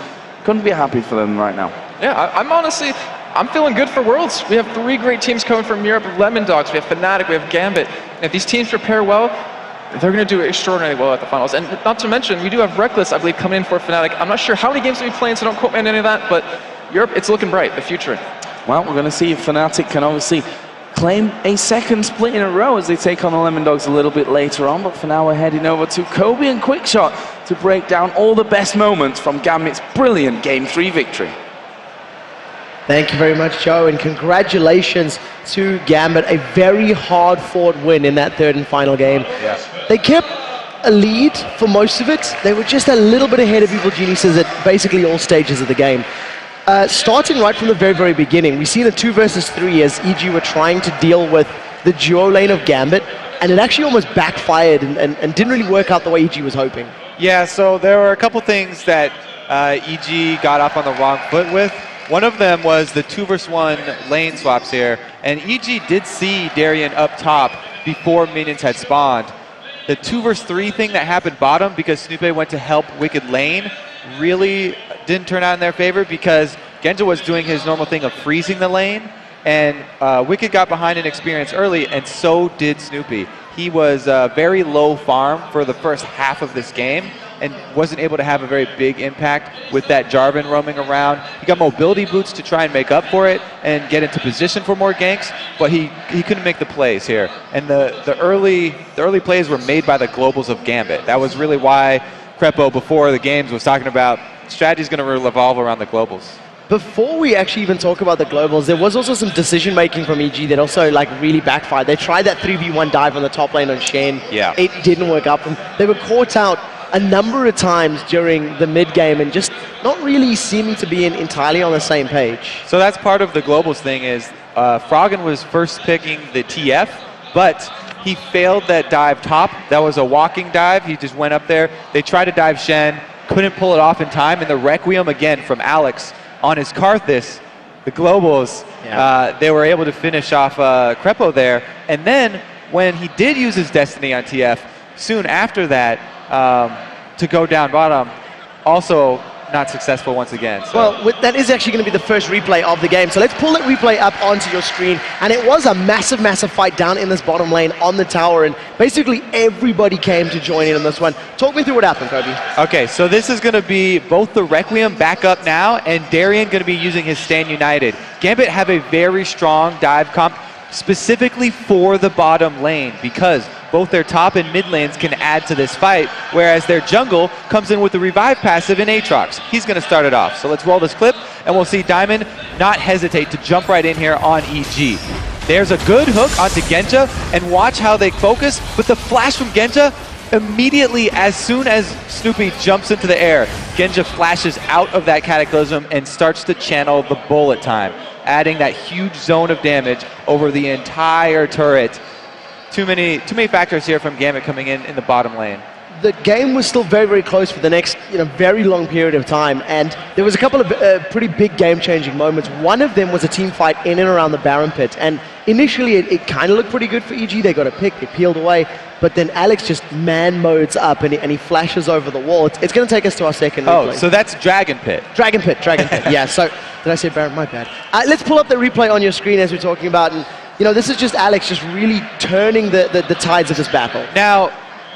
couldn't be happy for them right now. Yeah, I, I'm honestly, I'm feeling good for Worlds. We have three great teams coming from Europe, Lemondogs, we have Fnatic, we have Gambit. And if these teams prepare well, they're going to do extraordinarily well at the finals. And not to mention, we do have Reckless, I believe, coming in for Fnatic. I'm not sure how many games we'll be playing, so don't quote me on any of that, but Europe, it's looking bright, the future. Well, we're going to see if Fnatic can obviously claim a second split in a row as they take on the Lemondogs a little bit later on. But for now, we're heading over to Kobe and Quickshot to break down all the best moments from Gambit's brilliant Game three victory. Thank you very much, Joe, and congratulations to Gambit. A very hard-fought win in that third and final game. Yes. They kept a lead for most of it. They were just a little bit ahead of Evil Geniuses at basically all stages of the game. Uh, starting right from the very, very beginning, we see the two versus three as E G were trying to deal with the duo lane of Gambit, and it actually almost backfired and, and, and didn't really work out the way E G was hoping. Yeah, so there were a couple things that uh, E G got off on the wrong foot with. One of them was the two versus one lane swaps here, and E G did see Darien up top before minions had spawned. The two versus three thing that happened bottom because Snoopeh went to help Wicked lane really didn't turn out in their favor because Genja was doing his normal thing of freezing the lane, and uh, Wicked got behind in experience early, and so did Snoopeh. He was uh, very low farm for the first half of this game, and wasn't able to have a very big impact with that Jarvan roaming around. He got mobility boots to try and make up for it and get into position for more ganks, but he, he couldn't make the plays here. And the, the, early, the early plays were made by the globals of Gambit. That was really why Krepo before the games was talking about strategy's going to revolve around the globals. Before we actually even talk about the globals, there was also some decision-making from E G that also like really backfired. They tried that three v one dive on the top lane on Shen. Yeah. It didn't work out for them. They were caught out a number of times during the mid-game and just not really seeming to be in entirely on the same page. So that's part of the globals thing is uh, Froggen was first picking the T F, but he failed that dive top. That was a walking dive. He just went up there. They tried to dive Shen, couldn't pull it off in time, and the Requiem again from Alex on his Karthus, the globals, yeah. uh, they were able to finish off uh, Krepo there. And then when he did use his Destiny on T F, soon after that, Um, to go down bottom, also not successful once again. So. Well, with, that is actually going to be the first replay of the game, so let's pull that replay up onto your screen. And it was a massive, massive fight down in this bottom lane on the tower, and basically everybody came to join in on this one. Talk me through what happened, Kobe. Okay, so this is going to be both the Requiem back up now, and Darien going to be using his Stand United. Gambit have a very strong dive comp, specifically for the bottom lane, because both their top and mid lanes can add to this fight, whereas their jungle comes in with the revive passive in Aatrox. He's going to start it off. So let's roll this clip, and we'll see Diamond not hesitate to jump right in here on E G. There's a good hook onto Genja, and watch how they focus, but the flash from Genja immediately as soon as Snoopeh jumps into the air. Genja flashes out of that cataclysm and starts to channel the bullet time, adding that huge zone of damage over the entire turret. Too many, too many factors here from Gambit coming in in the bottom lane. The game was still very, very close for the next, you know, very long period of time, and there was a couple of uh, pretty big game-changing moments. One of them was a team fight in and around the Baron Pit, and initially it, it kind of looked pretty good for E G. They got a pick, they peeled away, but then Alex just man modes up and he, and he flashes over the wall. It's, it's going to take us to our second. Oh, replay. So that's Dragon Pit. Dragon Pit, Dragon Pit. Yeah. So did I say Baron? My bad. Uh, let's pull up the replay on your screen as we're talking about, and you know, this is just Alex just really turning the the, the tides of this battle. Now,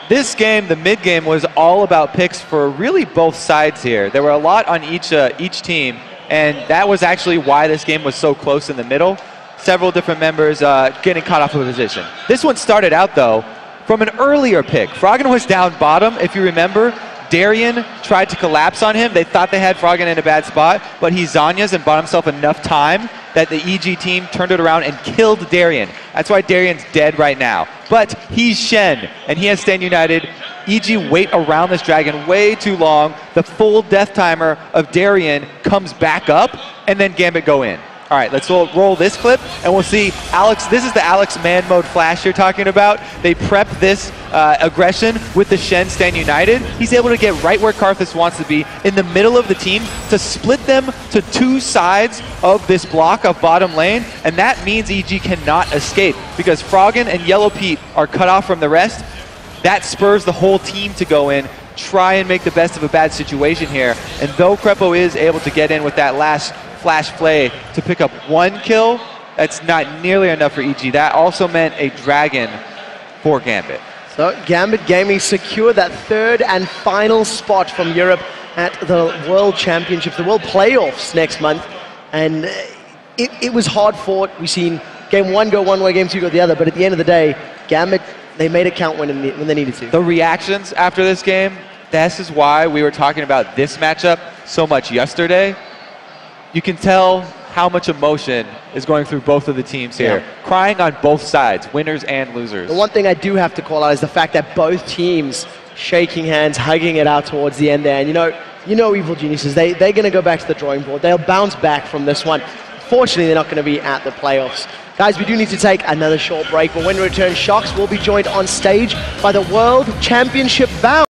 this game, the mid-game, was all about picks for really both sides here. There were a lot on each, uh, each team, and that was actually why this game was so close in the middle. Several different members uh, getting caught off of position. This one started out, though, from an earlier pick. Froggen was down bottom, if you remember. Darien tried to collapse on him. They thought they had Froggen in a bad spot, but he Zhonya's and bought himself enough time that the E G team turned it around and killed Darien. That's why Darien's dead right now. But he's Shen, and he has Stand United. E G wait around this dragon way too long. The full death timer of Darien comes back up, and then Gambit go in. All right, let's roll this clip, and we'll see Alex. This is the Alex man mode flash you're talking about. They prep this uh, aggression with the Shen Stand United. He's able to get right where Karthus wants to be, in the middle of the team, to split them to two sides of this block of bottom lane, and that means E G cannot escape, because Froggen and Yellowpete are cut off from the rest. That spurs the whole team to go in, try and make the best of a bad situation here. And though Krepo is able to get in with that last flash play to pick up one kill, that's not nearly enough for E G. That also meant a dragon for Gambit. So Gambit Gaming secure that third and final spot from Europe at the World Championships, the World Playoffs next month. And it, it was hard fought. We've seen game one go one way, game two go the other. But at the end of the day, Gambit, they made it count when, it, when they needed to. The reactions after this game, this is why we were talking about this matchup so much yesterday. You can tell how much emotion is going through both of the teams here. Yeah. Crying on both sides, winners and losers. The one thing I do have to call out is the fact that both teams shaking hands, hugging it out towards the end there. And you know, you know Evil Geniuses, they, they're going to go back to the drawing board. They'll bounce back from this one. Fortunately, they're not going to be at the playoffs. Guys, we do need to take another short break, but when we return, Shocks will be joined on stage by the World Championship bound.